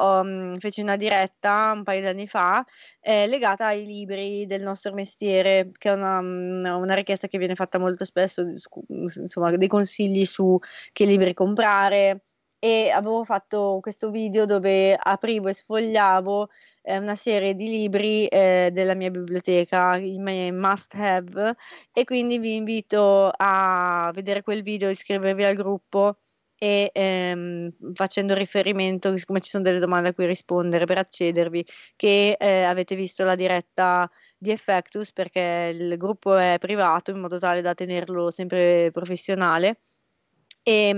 feci una diretta un paio di anni fa legata ai libri del nostro mestiere, che è una richiesta che viene fatta molto spesso, insomma, dei consigli su che libri comprare, e avevo fatto questo video dove aprivo e sfogliavo una serie di libri della mia biblioteca, i miei must have, e quindi vi invito a vedere quel video, iscrivervi al gruppo e facendo riferimento, siccome ci sono delle domande a cui rispondere per accedervi, che avete visto la diretta di Effectus, perché il gruppo è privato in modo tale da tenerlo sempre professionale. E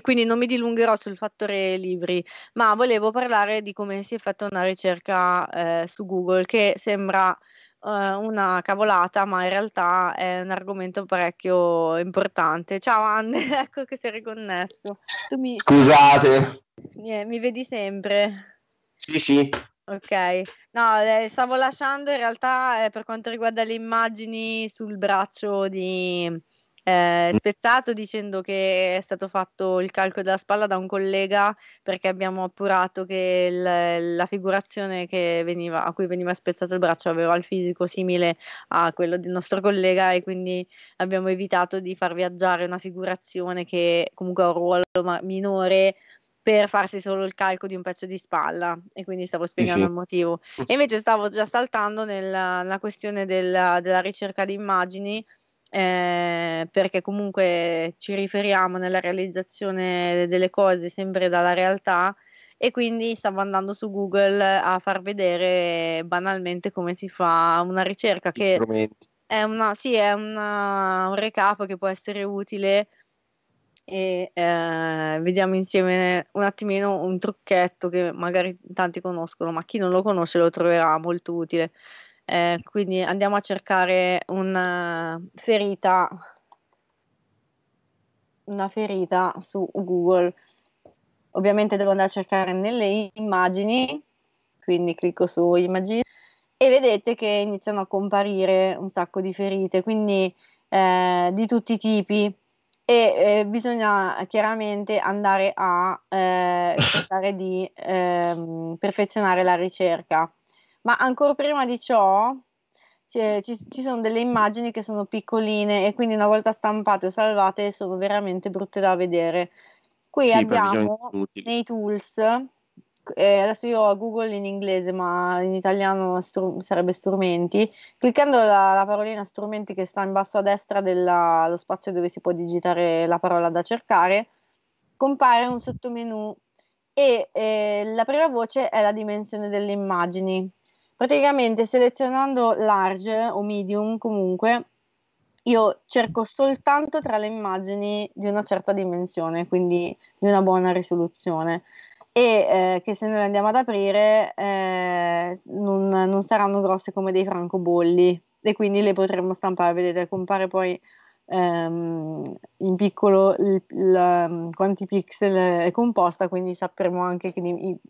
quindi non mi dilungherò sul fattore libri, ma volevo parlare di come si effettua una ricerca su Google, che sembra una cavolata, ma in realtà è un argomento parecchio importante. Ciao Anne, ecco che sei riconnesso. Scusate. Mi vedi sempre? Sì, sì. Ok, no, stavo lasciando in realtà per quanto riguarda le immagini sul braccio di... spezzato, dicendo che è stato fatto il calco della spalla da un collega, perché abbiamo appurato che la figurazione a cui veniva spezzato il braccio aveva il fisico simile a quello del nostro collega, e quindi abbiamo evitato di far viaggiare una figurazione che comunque ha un ruolo minore per farsi solo il calco di un pezzo di spalla, e quindi stavo spiegando il motivo. E invece stavo già saltando nella questione della ricerca di immagini, perché comunque ci riferiamo nella realizzazione delle cose sempre dalla realtà, e quindi stavo andando su Google a far vedere banalmente come si fa una ricerca, che è un recap che può essere utile, e vediamo insieme un attimino un trucchetto che magari tanti conoscono, ma chi non lo conosce lo troverà molto utile. Quindi andiamo a cercare una ferita su Google. Ovviamente devo andare a cercare nelle immagini, quindi clicco su immagini e vedete che iniziano a comparire un sacco di ferite, quindi di tutti i tipi, e bisogna chiaramente andare a cercare di perfezionare la ricerca. Ma ancora prima di ciò ci sono delle immagini che sono piccoline, e quindi una volta stampate o salvate sono veramente brutte da vedere. Qui abbiamo nei tools, adesso io ho Google in inglese ma in italiano sarebbe strumenti, cliccando la parolina strumenti che sta in basso a destra dello spazio dove si può digitare la parola da cercare, compare un sottomenu e la prima voce è la dimensione delle immagini. Praticamente selezionando large o medium, comunque, io cerco soltanto tra le immagini di una certa dimensione, quindi di una buona risoluzione, e che se noi andiamo ad aprire non saranno grosse come dei francobolli, e quindi le potremmo stampare. Vedete, compare poi in piccolo quanti pixel è composta, quindi sapremo anche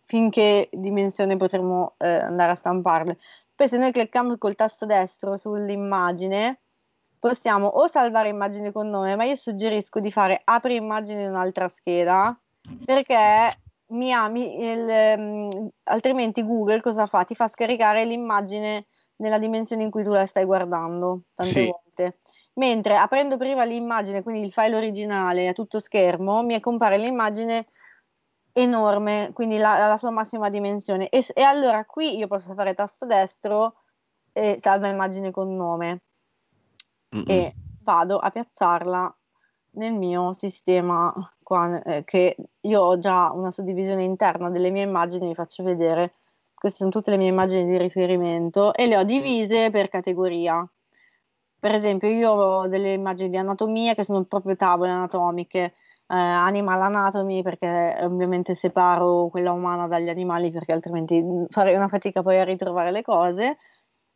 finché dimensione potremo andare a stamparle. Poi se noi clicchiamo col tasto destro sull'immagine possiamo o salvare immagine con nome, ma io suggerisco di fare apri immagine in un'altra scheda, perché mi ami, altrimenti Google cosa fa? Ti fa scaricare l'immagine nella dimensione in cui tu la stai guardando tante volte. Mentre aprendo prima l'immagine, quindi il file originale a tutto schermo, mi compare l'immagine enorme, quindi la sua massima dimensione. E allora qui io posso fare tasto destro e salva immagine con nome e vado a piazzarla nel mio sistema qua, che io ho già una soddivisione interna delle mie immagini, vi faccio vedere. Queste sono tutte le mie immagini di riferimento e le ho divise per categoria. Per esempio io ho delle immagini di anatomia che sono proprio tavole anatomiche, animal anatomy, perché ovviamente separo quella umana dagli animali perché altrimenti farei una fatica poi a ritrovare le cose.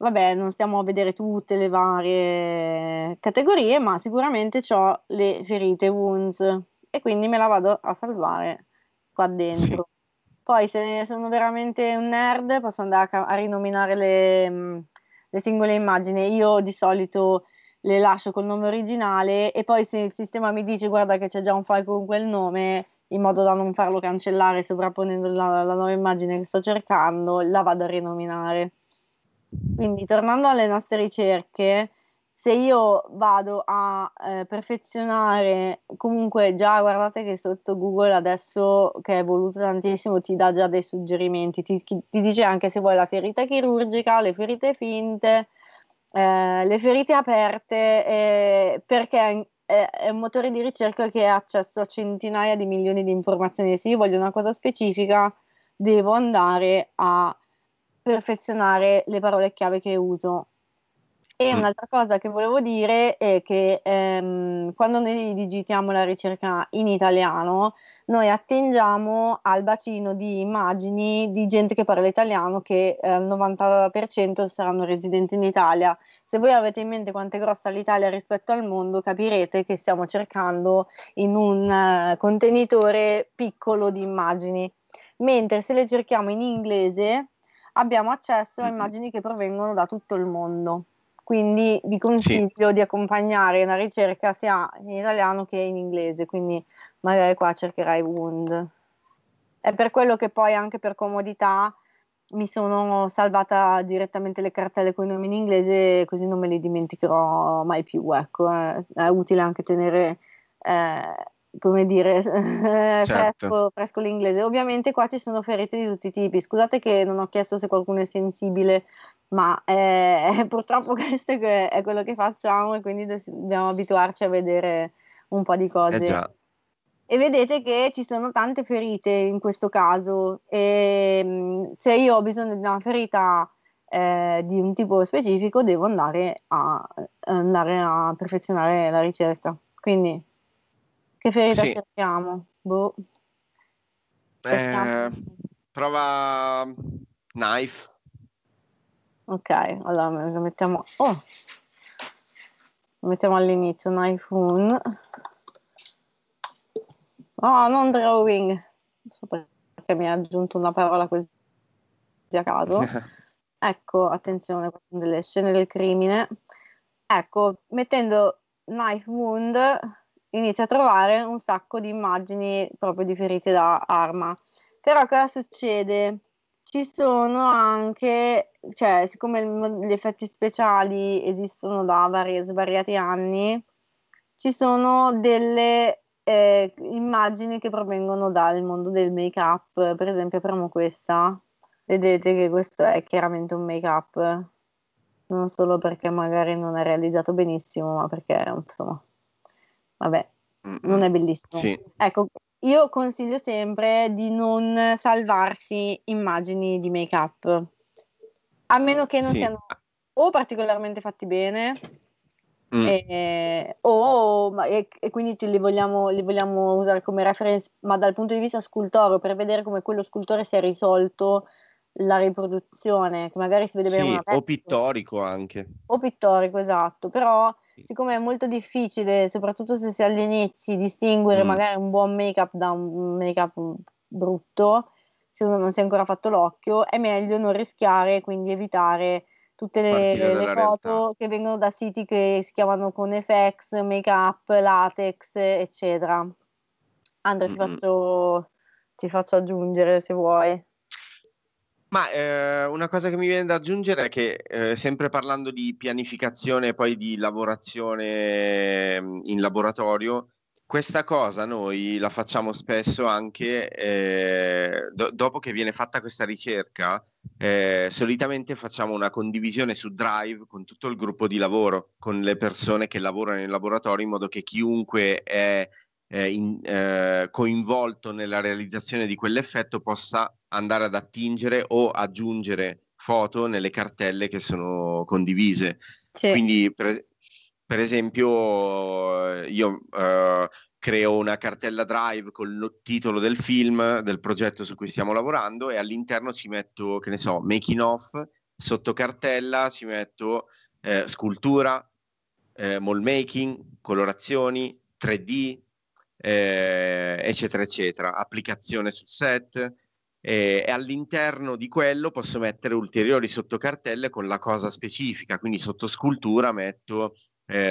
Vabbè, non stiamo a vedere tutte le varie categorie, ma sicuramente ho le ferite, wounds, e quindi me la vado a salvare qua dentro. Poi se sono veramente un nerd posso andare a rinominare le singole immagini. Io di solito le lascio col nome originale e poi se il sistema mi dice guarda che c'è già un file con quel nome, in modo da non farlo cancellare sovrapponendo la nuova immagine che sto cercando, la vado a rinominare. Quindi tornando alle nostre ricerche, se io vado a perfezionare, comunque già guardate che sotto Google adesso che è evoluto tantissimo ti dà già dei suggerimenti, ti dice anche se vuoi la ferita chirurgica, le ferite finte, le ferite aperte, perché è un motore di ricerca che ha accesso a centinaia di milioni di informazioni. Se io voglio una cosa specifica devo andare a perfezionare le parole chiave che uso. E un'altra cosa che volevo dire è che quando noi digitiamo la ricerca in italiano, noi attingiamo al bacino di immagini di gente che parla italiano, che al 90% saranno residenti in Italia. Se voi avete in mente quanto è grossa l'Italia rispetto al mondo, capirete che stiamo cercando in un contenitore piccolo di immagini. Mentre se le cerchiamo in inglese, abbiamo accesso a immagini che provengono da tutto il mondo. Quindi vi consiglio di accompagnare una ricerca sia in italiano che in inglese, quindi magari qua cercherai wound. È per quello che poi anche per comodità mi sono salvata direttamente le cartelle con i nomi in inglese, così non me li dimenticherò mai più. Ecco, è utile anche tenere, come dire, fresco l'inglese. Ovviamente qua ci sono ferite di tutti i tipi. Scusate che non ho chiesto se qualcuno è sensibile, ma purtroppo questo è quello che facciamo e quindi dobbiamo abituarci a vedere un po' di cose. E vedete che ci sono tante ferite in questo caso e se io ho bisogno di una ferita di un tipo specifico devo andare a perfezionare la ricerca. Quindi che ferita cerchiamo? Boh. Cerchiamo. Prova knife. Ok, allora lo mettiamo, all'inizio, knife wound. Oh, non drawing, non so perché mi ha aggiunto una parola così a caso. Ecco, attenzione, delle scene del crimine. Ecco, mettendo knife wound inizio a trovare un sacco di immagini proprio di ferite da arma. Però cosa succede? Ci sono anche, cioè siccome gli effetti speciali esistono da svariati anni, ci sono delle immagini che provengono dal mondo del make-up. Per esempio apriamo questa, vedete che questo è chiaramente un make-up, non solo perché magari non è realizzato benissimo, ma perché insomma, vabbè, non è bellissimo. Ecco. Io consiglio sempre di non salvarsi immagini di make-up, a meno che non siano o particolarmente fatti bene, e quindi li vogliamo usare come reference, ma dal punto di vista scultoreo, per vedere come quello scultore si è risolto la riproduzione, che magari si vede bene una testa, o pittorico anche. O pittorico, esatto, però... Siccome è molto difficile, soprattutto se si è all'inizio, distinguere magari un buon make-up da un make-up brutto, se uno non si è ancora fatto l'occhio, è meglio non rischiare, quindi evitare tutte le foto che vengono da siti che si chiamano con FX, make-up, latex, eccetera. Andrea, ti faccio ti faccio aggiungere se vuoi. Ma una cosa che mi viene da aggiungere è che sempre parlando di pianificazione e poi di lavorazione in laboratorio, questa cosa noi la facciamo spesso anche dopo che viene fatta questa ricerca, solitamente facciamo una condivisione su Drive con tutto il gruppo di lavoro, con le persone che lavorano in laboratorio, in modo che chiunque è coinvolto nella realizzazione di quell'effetto possa andare ad attingere o aggiungere foto nelle cartelle che sono condivise. Sì. Quindi per esempio io creo una cartella Drive con il titolo del film, del progetto su cui stiamo lavorando, e all'interno ci metto, che ne so, making of, sotto cartella ci metto scultura, mold making, colorazioni, 3D, eccetera eccetera, applicazione sul set, e all'interno di quello posso mettere ulteriori sottocartelle con la cosa specifica, quindi sotto scultura metto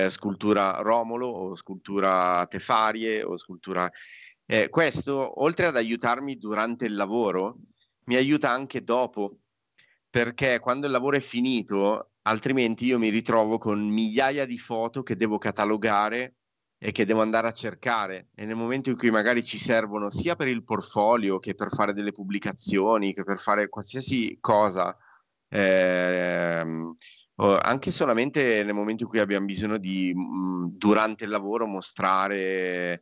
scultura Romolo o scultura Tefarie o scultura... questo, oltre ad aiutarmi durante il lavoro, mi aiuta anche dopo, perché quando il lavoro è finito, altrimenti io mi ritrovo con migliaia di foto che devo catalogare e che devo andare a cercare, e nel momento in cui magari ci servono sia per il portfolio che per fare delle pubblicazioni, che per fare qualsiasi cosa, anche solamente nel momento in cui abbiamo bisogno di durante il lavoro mostrare,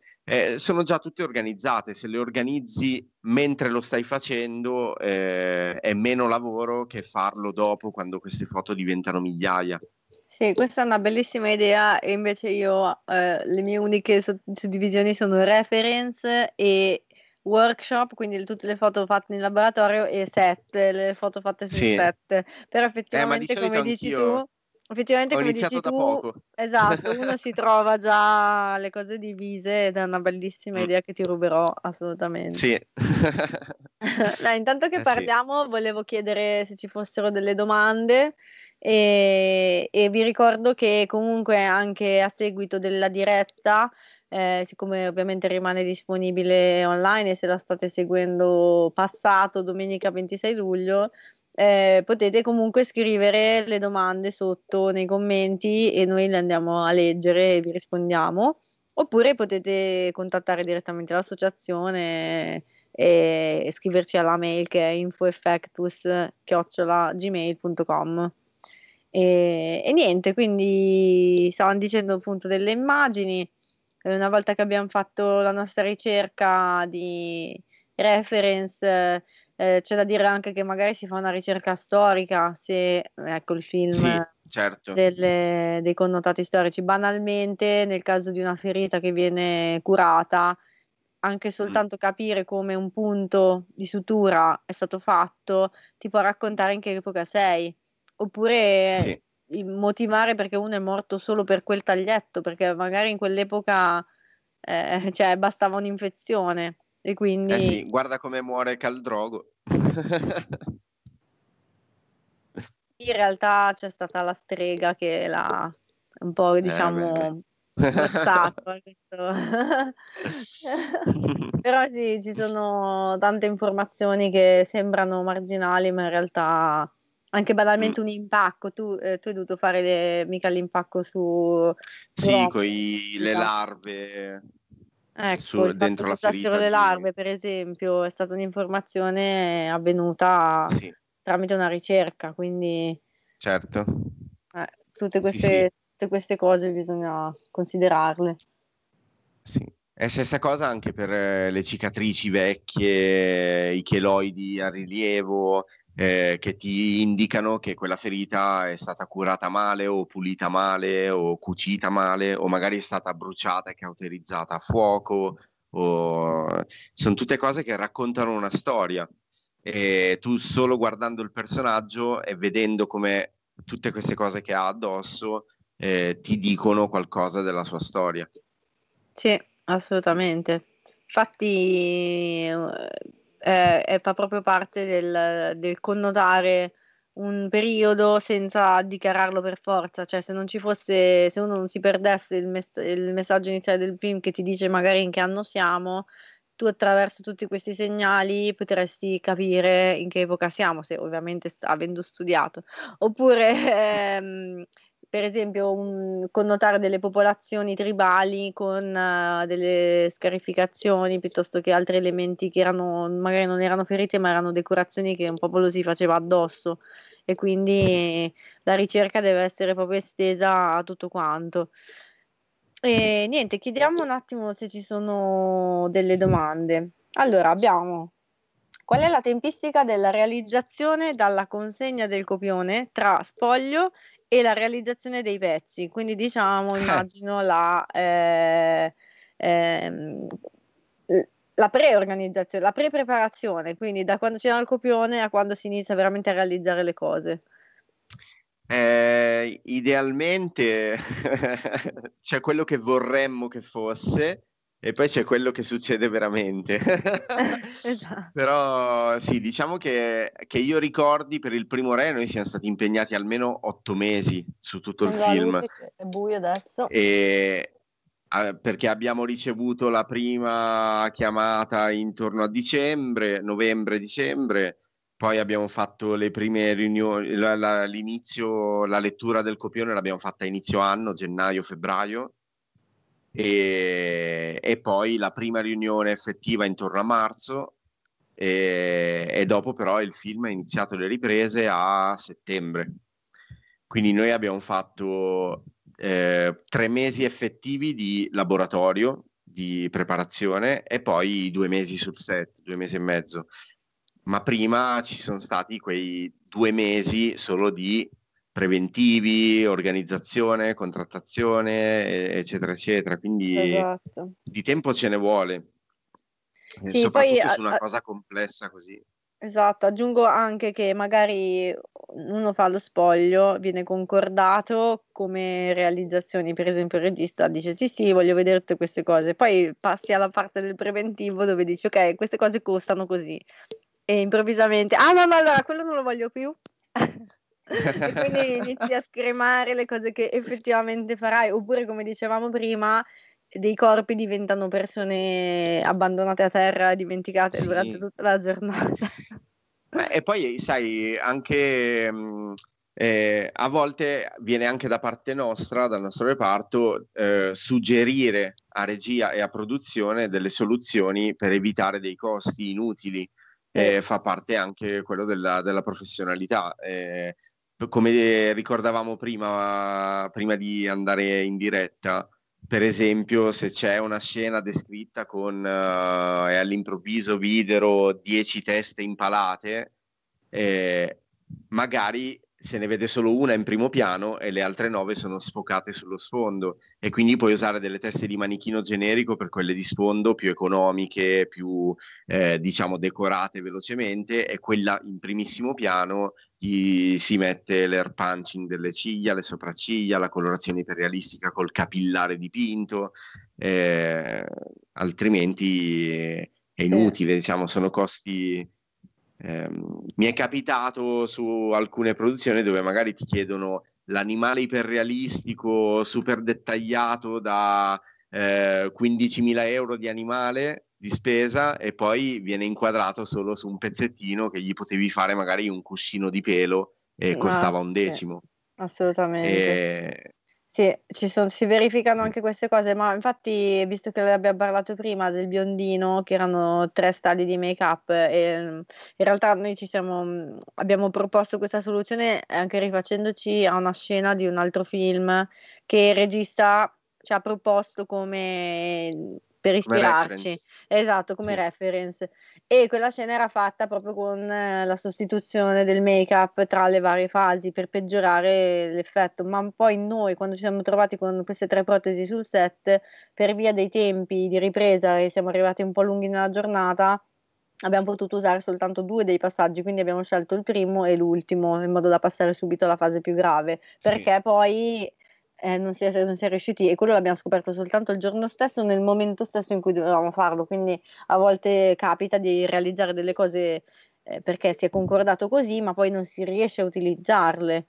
sono già tutte organizzate. Se le organizzi mentre lo stai facendo è meno lavoro che farlo dopo, quando queste foto diventano migliaia. Sì, questa è una bellissima idea, e invece io le mie uniche suddivisioni sono reference e workshop, quindi tutte le foto fatte in laboratorio, e set, le foto fatte sul set. Però effettivamente come dici tu, poco. Esatto, uno si trova già le cose divise, ed è una bellissima idea che ti ruberò assolutamente. Sì. No, intanto che parliamo, volevo chiedere se ci fossero delle domande. E vi ricordo che comunque anche a seguito della diretta, siccome ovviamente rimane disponibile online, e se la state seguendo passato domenica 26 luglio potete comunque scrivere le domande sotto nei commenti e noi le andiamo a leggere e vi rispondiamo, oppure potete contattare direttamente l'associazione e scriverci alla mail, che è infoeffectus@gmail.com. E niente, quindi stavamo dicendo appunto delle immagini. Una volta che abbiamo fatto la nostra ricerca di reference, c'è da dire anche che magari si fa una ricerca storica, se ecco il film, dei connotati storici, banalmente nel caso di una ferita che viene curata, anche soltanto capire come un punto di sutura è stato fatto ti può raccontare in che epoca sei. Oppure motivare perché uno è morto solo per quel taglietto, perché magari in quell'epoca bastava un'infezione, e quindi... guarda come muore Caldrogo. In realtà c'è stata la strega che l'ha un po', diciamo, forzato. Però sì, ci sono tante informazioni che sembrano marginali, ma in realtà... Anche banalmente un impacco, tu hai dovuto fare mica l'impacco su... con le larve, ecco, dentro la ferita. Le larve, per esempio, è stata un'informazione avvenuta tramite una ricerca, quindi... Certo. Tutte queste cose bisogna considerarle. Sì. È stessa cosa anche per le cicatrici vecchie, i cheloidi a rilievo, che ti indicano che quella ferita è stata curata male, o pulita male, o cucita male, o magari è stata bruciata e cauterizzata a fuoco. Sono tutte cose che raccontano una storia, e tu solo guardando il personaggio e vedendo come tutte queste cose che ha addosso ti dicono qualcosa della sua storia. Sì. Assolutamente, infatti fa proprio parte del connotare un periodo senza dichiararlo per forza, cioè se non ci fosse, se uno non si perdesse il messaggio iniziale del film, che ti dice magari in che anno siamo, tu attraverso tutti questi segnali potresti capire in che epoca siamo, se ovviamente avendo studiato, oppure per esempio connotare delle popolazioni tribali con delle scarificazioni piuttosto che altri elementi che erano, magari non erano ferite ma erano decorazioni che un popolo si faceva addosso, e quindi la ricerca deve essere proprio estesa a tutto quanto. E niente, chiediamo un attimo se ci sono delle domande. Allora, abbiamo: qual è la tempistica della realizzazione dalla consegna del copione tra spoglio e la realizzazione dei pezzi? Quindi diciamo, immagino la pre-organizzazione, la pre-preparazione, quindi da quando c'era il copione a quando si inizia veramente a realizzare le cose. Idealmente c'è quello che vorremmo che fosse e poi c'è quello che succede veramente. Esatto. Però sì, diciamo che io ricordi per il primo Re noi siamo stati impegnati almeno 8 mesi su tutto il film. È buio adesso. E perché abbiamo ricevuto la prima chiamata intorno a dicembre, novembre-dicembre. Poi abbiamo fatto le prime riunioni, l'inizio, la lettura del copione l'abbiamo fatta a inizio anno, gennaio-febbraio, e poi la prima riunione effettiva intorno a marzo, e dopo però il film ha iniziato le riprese a settembre. Quindi noi abbiamo fatto 3 mesi effettivi di laboratorio, di preparazione, e poi 2 mesi sul set, 2 mesi e mezzo. Ma prima ci sono stati quei 2 mesi solo di preventivi, organizzazione, contrattazione, eccetera, eccetera. Quindi esatto, di tempo ce ne vuole, sì, soprattutto poi, su una cosa complessa così. Esatto, aggiungo anche che magari uno fa lo spoglio, viene concordato come realizzazioni, per esempio il regista dice sì voglio vedere tutte queste cose, poi passi alla parte del preventivo dove dici ok, queste cose costano così. E improvvisamente, no, allora quello non lo voglio più. E quindi inizi a scremare le cose che effettivamente farai, oppure come dicevamo prima, dei corpi diventano persone abbandonate a terra, dimenticate durante tutta la giornata. E poi sai, anche a volte viene anche da parte nostra, dal nostro reparto, suggerire a regia e a produzione delle soluzioni per evitare dei costi inutili. Fa parte anche quello della professionalità, come ricordavamo prima di andare in diretta. Per esempio, se c'è una scena descritta con all'improvviso videro 10 teste impalate, magari se ne vede solo una in primo piano e le altre 9 sono sfocate sullo sfondo, e quindi puoi usare delle teste di manichino generico per quelle di sfondo, più economiche, più diciamo decorate velocemente, e quella in primissimo piano gli si mette l'air punching delle ciglia, le sopracciglia, la colorazione iperrealistica col capillare dipinto, altrimenti è inutile, diciamo, sono costi. Mi è capitato su alcune produzioni dove magari ti chiedono l'animale iperrealistico super dettagliato da 15.000 euro di animale di spesa, e poi viene inquadrato solo su un pezzettino che gli potevi fare magari un cuscino di pelo e costava 1/10. Assolutamente. Sì, si verificano anche queste cose, ma infatti, visto che abbiamo parlato prima del biondino, che erano 3 stadi di make-up, in realtà noi abbiamo proposto questa soluzione anche rifacendoci a una scena di un altro film che il regista ci ha proposto per ispirarci, esatto, come reference, e quella scena era fatta proprio con la sostituzione del make-up tra le varie fasi per peggiorare l'effetto, ma poi noi quando ci siamo trovati con queste 3 protesi sul set, per via dei tempi di ripresa e siamo arrivati un po' lunghi nella giornata, abbiamo potuto usare soltanto 2 dei passaggi, quindi abbiamo scelto il primo e l'ultimo in modo da passare subito alla fase più grave, perché poi non si è riusciti, e quello l'abbiamo scoperto soltanto il giorno stesso, nel momento stesso in cui dovevamo farlo. Quindi a volte capita di realizzare delle cose perché si è concordato così, ma poi non si riesce a utilizzarle,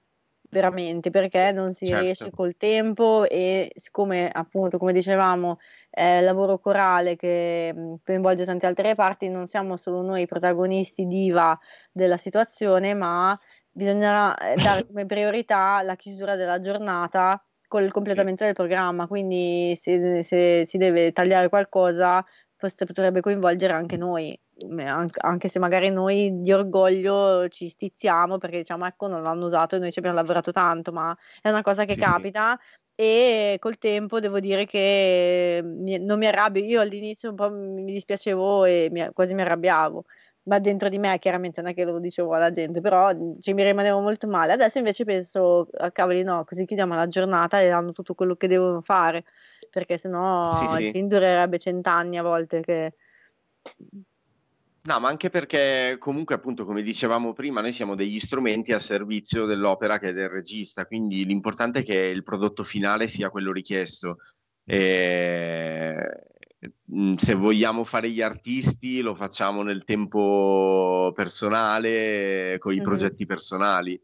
veramente, perché non si riesce col tempo, e siccome appunto, come dicevamo, è lavoro corale che coinvolge tante altre parti, non siamo solo noi protagonisti diva della situazione, ma bisognerà dare come priorità la chiusura della giornata col completamento del programma, quindi se si deve tagliare qualcosa potrebbe coinvolgere anche noi, anche se magari noi di orgoglio ci stizziamo perché diciamo ecco non l'hanno usato e noi ci abbiamo lavorato tanto, ma è una cosa che capita. E col tempo devo dire che non mi arrabbio, io all'inizio un po' mi dispiacevo e quasi mi arrabbiavo, ma dentro di me chiaramente non è che lo dicevo alla gente, però mi rimanevo molto male. Adesso invece penso, cavoli no, così chiudiamo la giornata e hanno tutto quello che devono fare, perché sennò il film durerebbe 100 anni a volte che... No, ma anche perché comunque appunto come dicevamo prima noi siamo degli strumenti a servizio dell'opera che è del regista, quindi l'importante è che il prodotto finale sia quello richiesto. Se vogliamo fare gli artisti lo facciamo nel tempo personale, con i progetti personali.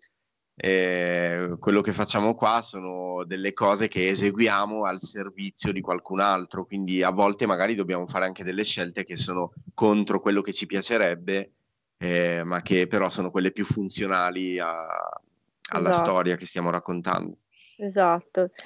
Quello che facciamo qua sono delle cose che eseguiamo al servizio di qualcun altro, quindi a volte magari dobbiamo fare anche delle scelte che sono contro quello che ci piacerebbe, ma che però sono quelle più funzionali alla storia che stiamo raccontando,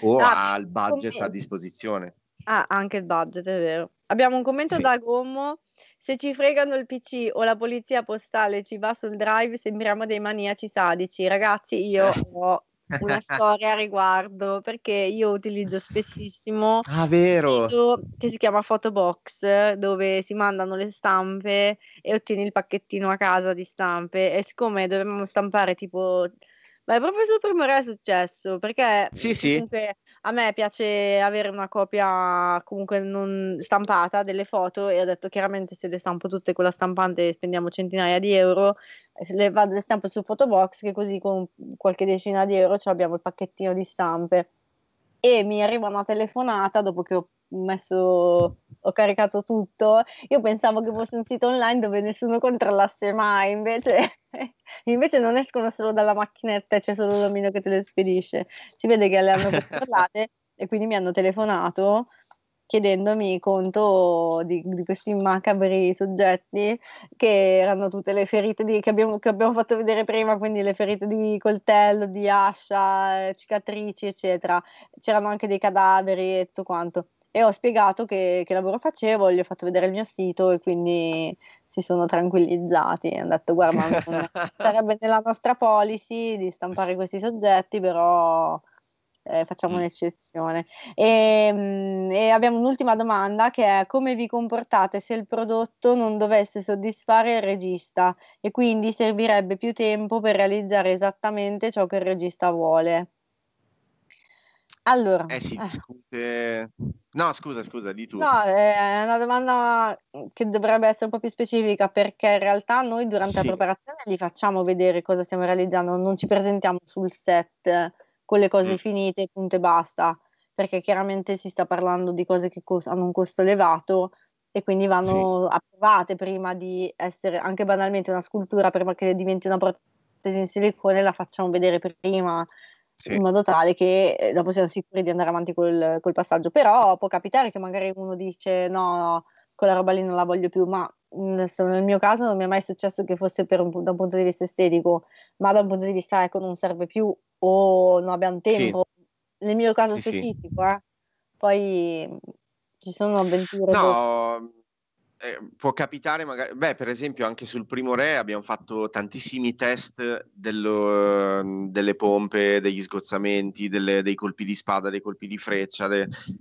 o al budget a disposizione. Anche il budget, è vero. Abbiamo un commento da Gommo: se ci fregano il PC o la polizia postale ci va sul drive, sembriamo dei maniaci sadici. Ragazzi, io ho una storia a riguardo, perché io utilizzo spessissimo un sito che si chiama Photobox, dove si mandano le stampe e ottieni il pacchettino a casa di stampe, e siccome dovevamo stampare tipo... Ma è proprio sul Primo Re è successo, perché comunque a me piace avere una copia comunque non stampata delle foto, e ho detto chiaramente se le stampo tutte con la stampante spendiamo centinaia di euro, le stampo su Photobox, che così con qualche decina di euro ce l'abbiamo il pacchettino di stampe. E mi arriva una telefonata dopo che ho caricato tutto. Io pensavo che fosse un sito online dove nessuno controllasse mai, invece non escono solo dalla macchinetta e c'è solo il l'omino che te le spedisce. Si vede che le hanno controllate, e quindi mi hanno telefonato chiedendomi conto di questi macabri soggetti, che erano tutte le ferite che abbiamo fatto vedere prima, quindi le ferite di coltello, di ascia, cicatrici eccetera. C'erano anche dei cadaveri e tutto quanto, e ho spiegato che lavoro facevo, gli ho fatto vedere il mio sito, e quindi si sono tranquillizzati e hanno detto guarda, sarebbe nella nostra policy di stampare questi soggetti, però... facciamo un'eccezione. E abbiamo un'ultima domanda, che è: come vi comportate se il prodotto non dovesse soddisfare il regista e quindi servirebbe più tempo per realizzare esattamente ciò che il regista vuole? Allora, scusa, di tu. No, è una domanda che dovrebbe essere un po' più specifica, perché in realtà noi durante la preparazione gli facciamo vedere cosa stiamo realizzando, non ci presentiamo sul set con le cose finite, punto e basta, perché chiaramente si sta parlando di cose che hanno un costo elevato, e quindi vanno approvate prima di essere, anche banalmente una scultura, prima che diventi una protesi in silicone la facciamo vedere prima, in modo tale che dopo siamo sicuri di andare avanti col passaggio. Però può capitare che magari uno dice no, quella roba lì non la voglio più, ma nel mio caso non mi è mai successo che fosse da un punto di vista estetico, ma da un punto di vista non serve più, o non abbiamo tempo, nel mio caso specifico. Poi ci sono avventure può capitare magari, per esempio anche sul Primo Re abbiamo fatto tantissimi test delle pompe, degli sgozzamenti, dei colpi di spada, dei colpi di freccia,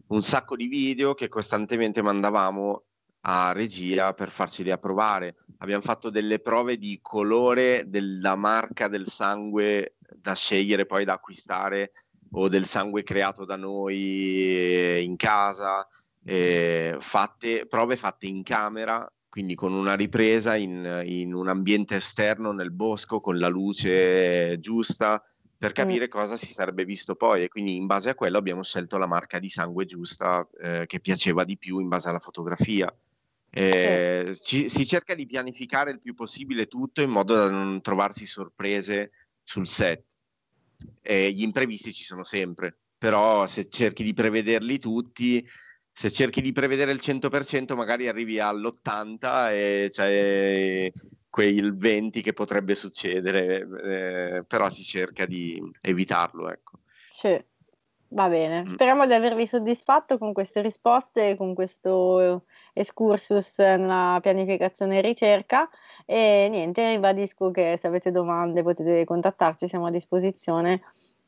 un sacco di video che costantemente mandavamo a regia per farceli approvare. Abbiamo fatto delle prove di colore della marca del sangue da scegliere poi da acquistare, o del sangue creato da noi in casa, prove fatte in camera, quindi con una ripresa in un ambiente esterno nel bosco con la luce giusta, per capire cosa si sarebbe visto poi, e quindi in base a quello abbiamo scelto la marca di sangue giusta, che piaceva di più in base alla fotografia. Si cerca di pianificare il più possibile tutto, in modo da non trovarsi sorprese sul set. Gli imprevisti ci sono sempre, però se cerchi di prevederli tutti, se cerchi di prevedere il 100%, magari arrivi all'80% e c'è quel 20% che potrebbe succedere, però si cerca di evitarlo, ecco. Sì. Va bene, speriamo di avervi soddisfatto con queste risposte, con questo excursus nella pianificazione e ricerca, e niente, ribadisco che se avete domande potete contattarci, siamo a disposizione,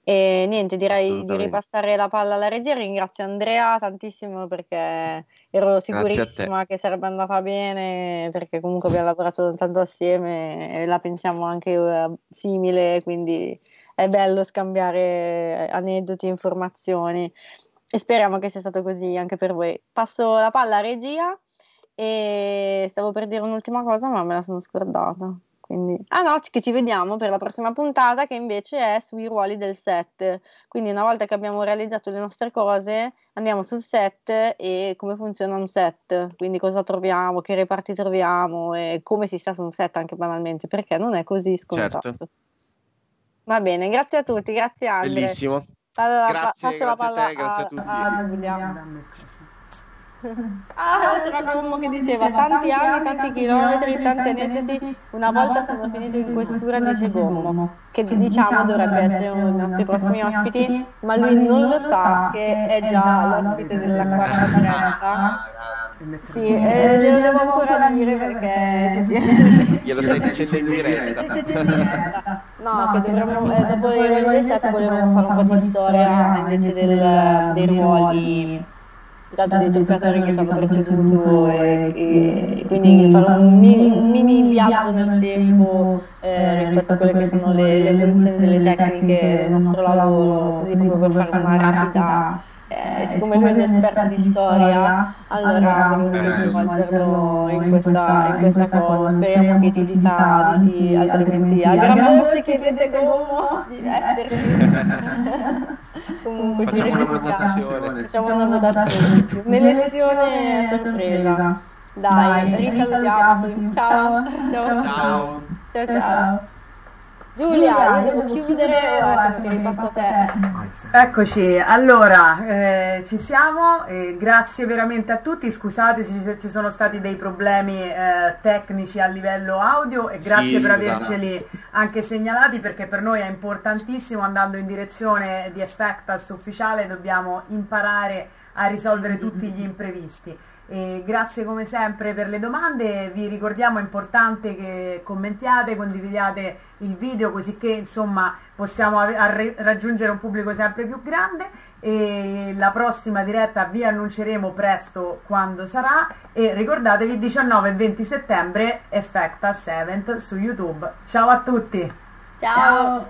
e niente, direi di ripassare la palla alla regia. Ringrazio Andrea tantissimo perché ero sicurissima che sarebbe andata bene, perché comunque abbiamo lavorato tanto assieme e la pensiamo anche simile, quindi è bello scambiare aneddoti, informazioni, e speriamo che sia stato così anche per voi. Passo la palla a regia, e stavo per dire un'ultima cosa ma me la sono scordata. Quindi... ah no, che ci vediamo per la prossima puntata, che invece è sui ruoli del set, quindi una volta che abbiamo realizzato le nostre cose andiamo sul set e come funziona un set, quindi cosa troviamo, che reparti troviamo e come si sta su un set anche banalmente, perché non è così scontato. Certo. Va bene, grazie a tutti, grazie Andre. Bellissimo. Allora, grazie a te, grazie a tutti. A Giulia. C'era Gommo che diceva tanti anni, tanti chilometri, tanti aneddoti, una volta sono finito in questura, dice Gommo, che diciamo dovrebbe essere uno dei nostri prossimi ospiti, ma lui non lo sa che è già l'ospite della quarta diretta. Sì, glielo devo ancora dire perché glielo stai dicendo in diretta. No, che dovremmo, dopo i ruoli del set volevamo fare un po' di storia invece dei ruoli, dato dei truccatori che ci hanno preceduto, e quindi fare un mini viaggio nel tempo rispetto a quelle che sono le evoluzioni delle tecniche del nostro lavoro, così proprio per fare una rapida. Siccome lui è un esperto di storia, allora coinvolgerlo in questa cosa. Speriamo che ci dica, altrimenti a gran voce chiedete Gommo di esserci. Comunque facciamo una votazione. Un'elezione a sorpresa. Dai, risalutiamoci. Ciao. Giulia, devo chiudere, ti ripasso a te. Eccoci, allora ci siamo, grazie veramente a tutti, scusate se ci sono stati dei problemi tecnici a livello audio, e grazie per averceli anche segnalati, perché per noi è importantissimo, andando in direzione di Effectus ufficiale dobbiamo imparare a risolvere tutti gli imprevisti. E grazie come sempre per le domande, vi ricordiamo è importante che commentiate, condividiate il video, così che insomma possiamo raggiungere un pubblico sempre più grande, e la prossima diretta vi annunceremo presto quando sarà, e ricordatevi 19 e 20 settembre Effectus Event su YouTube. Ciao a tutti. Ciao.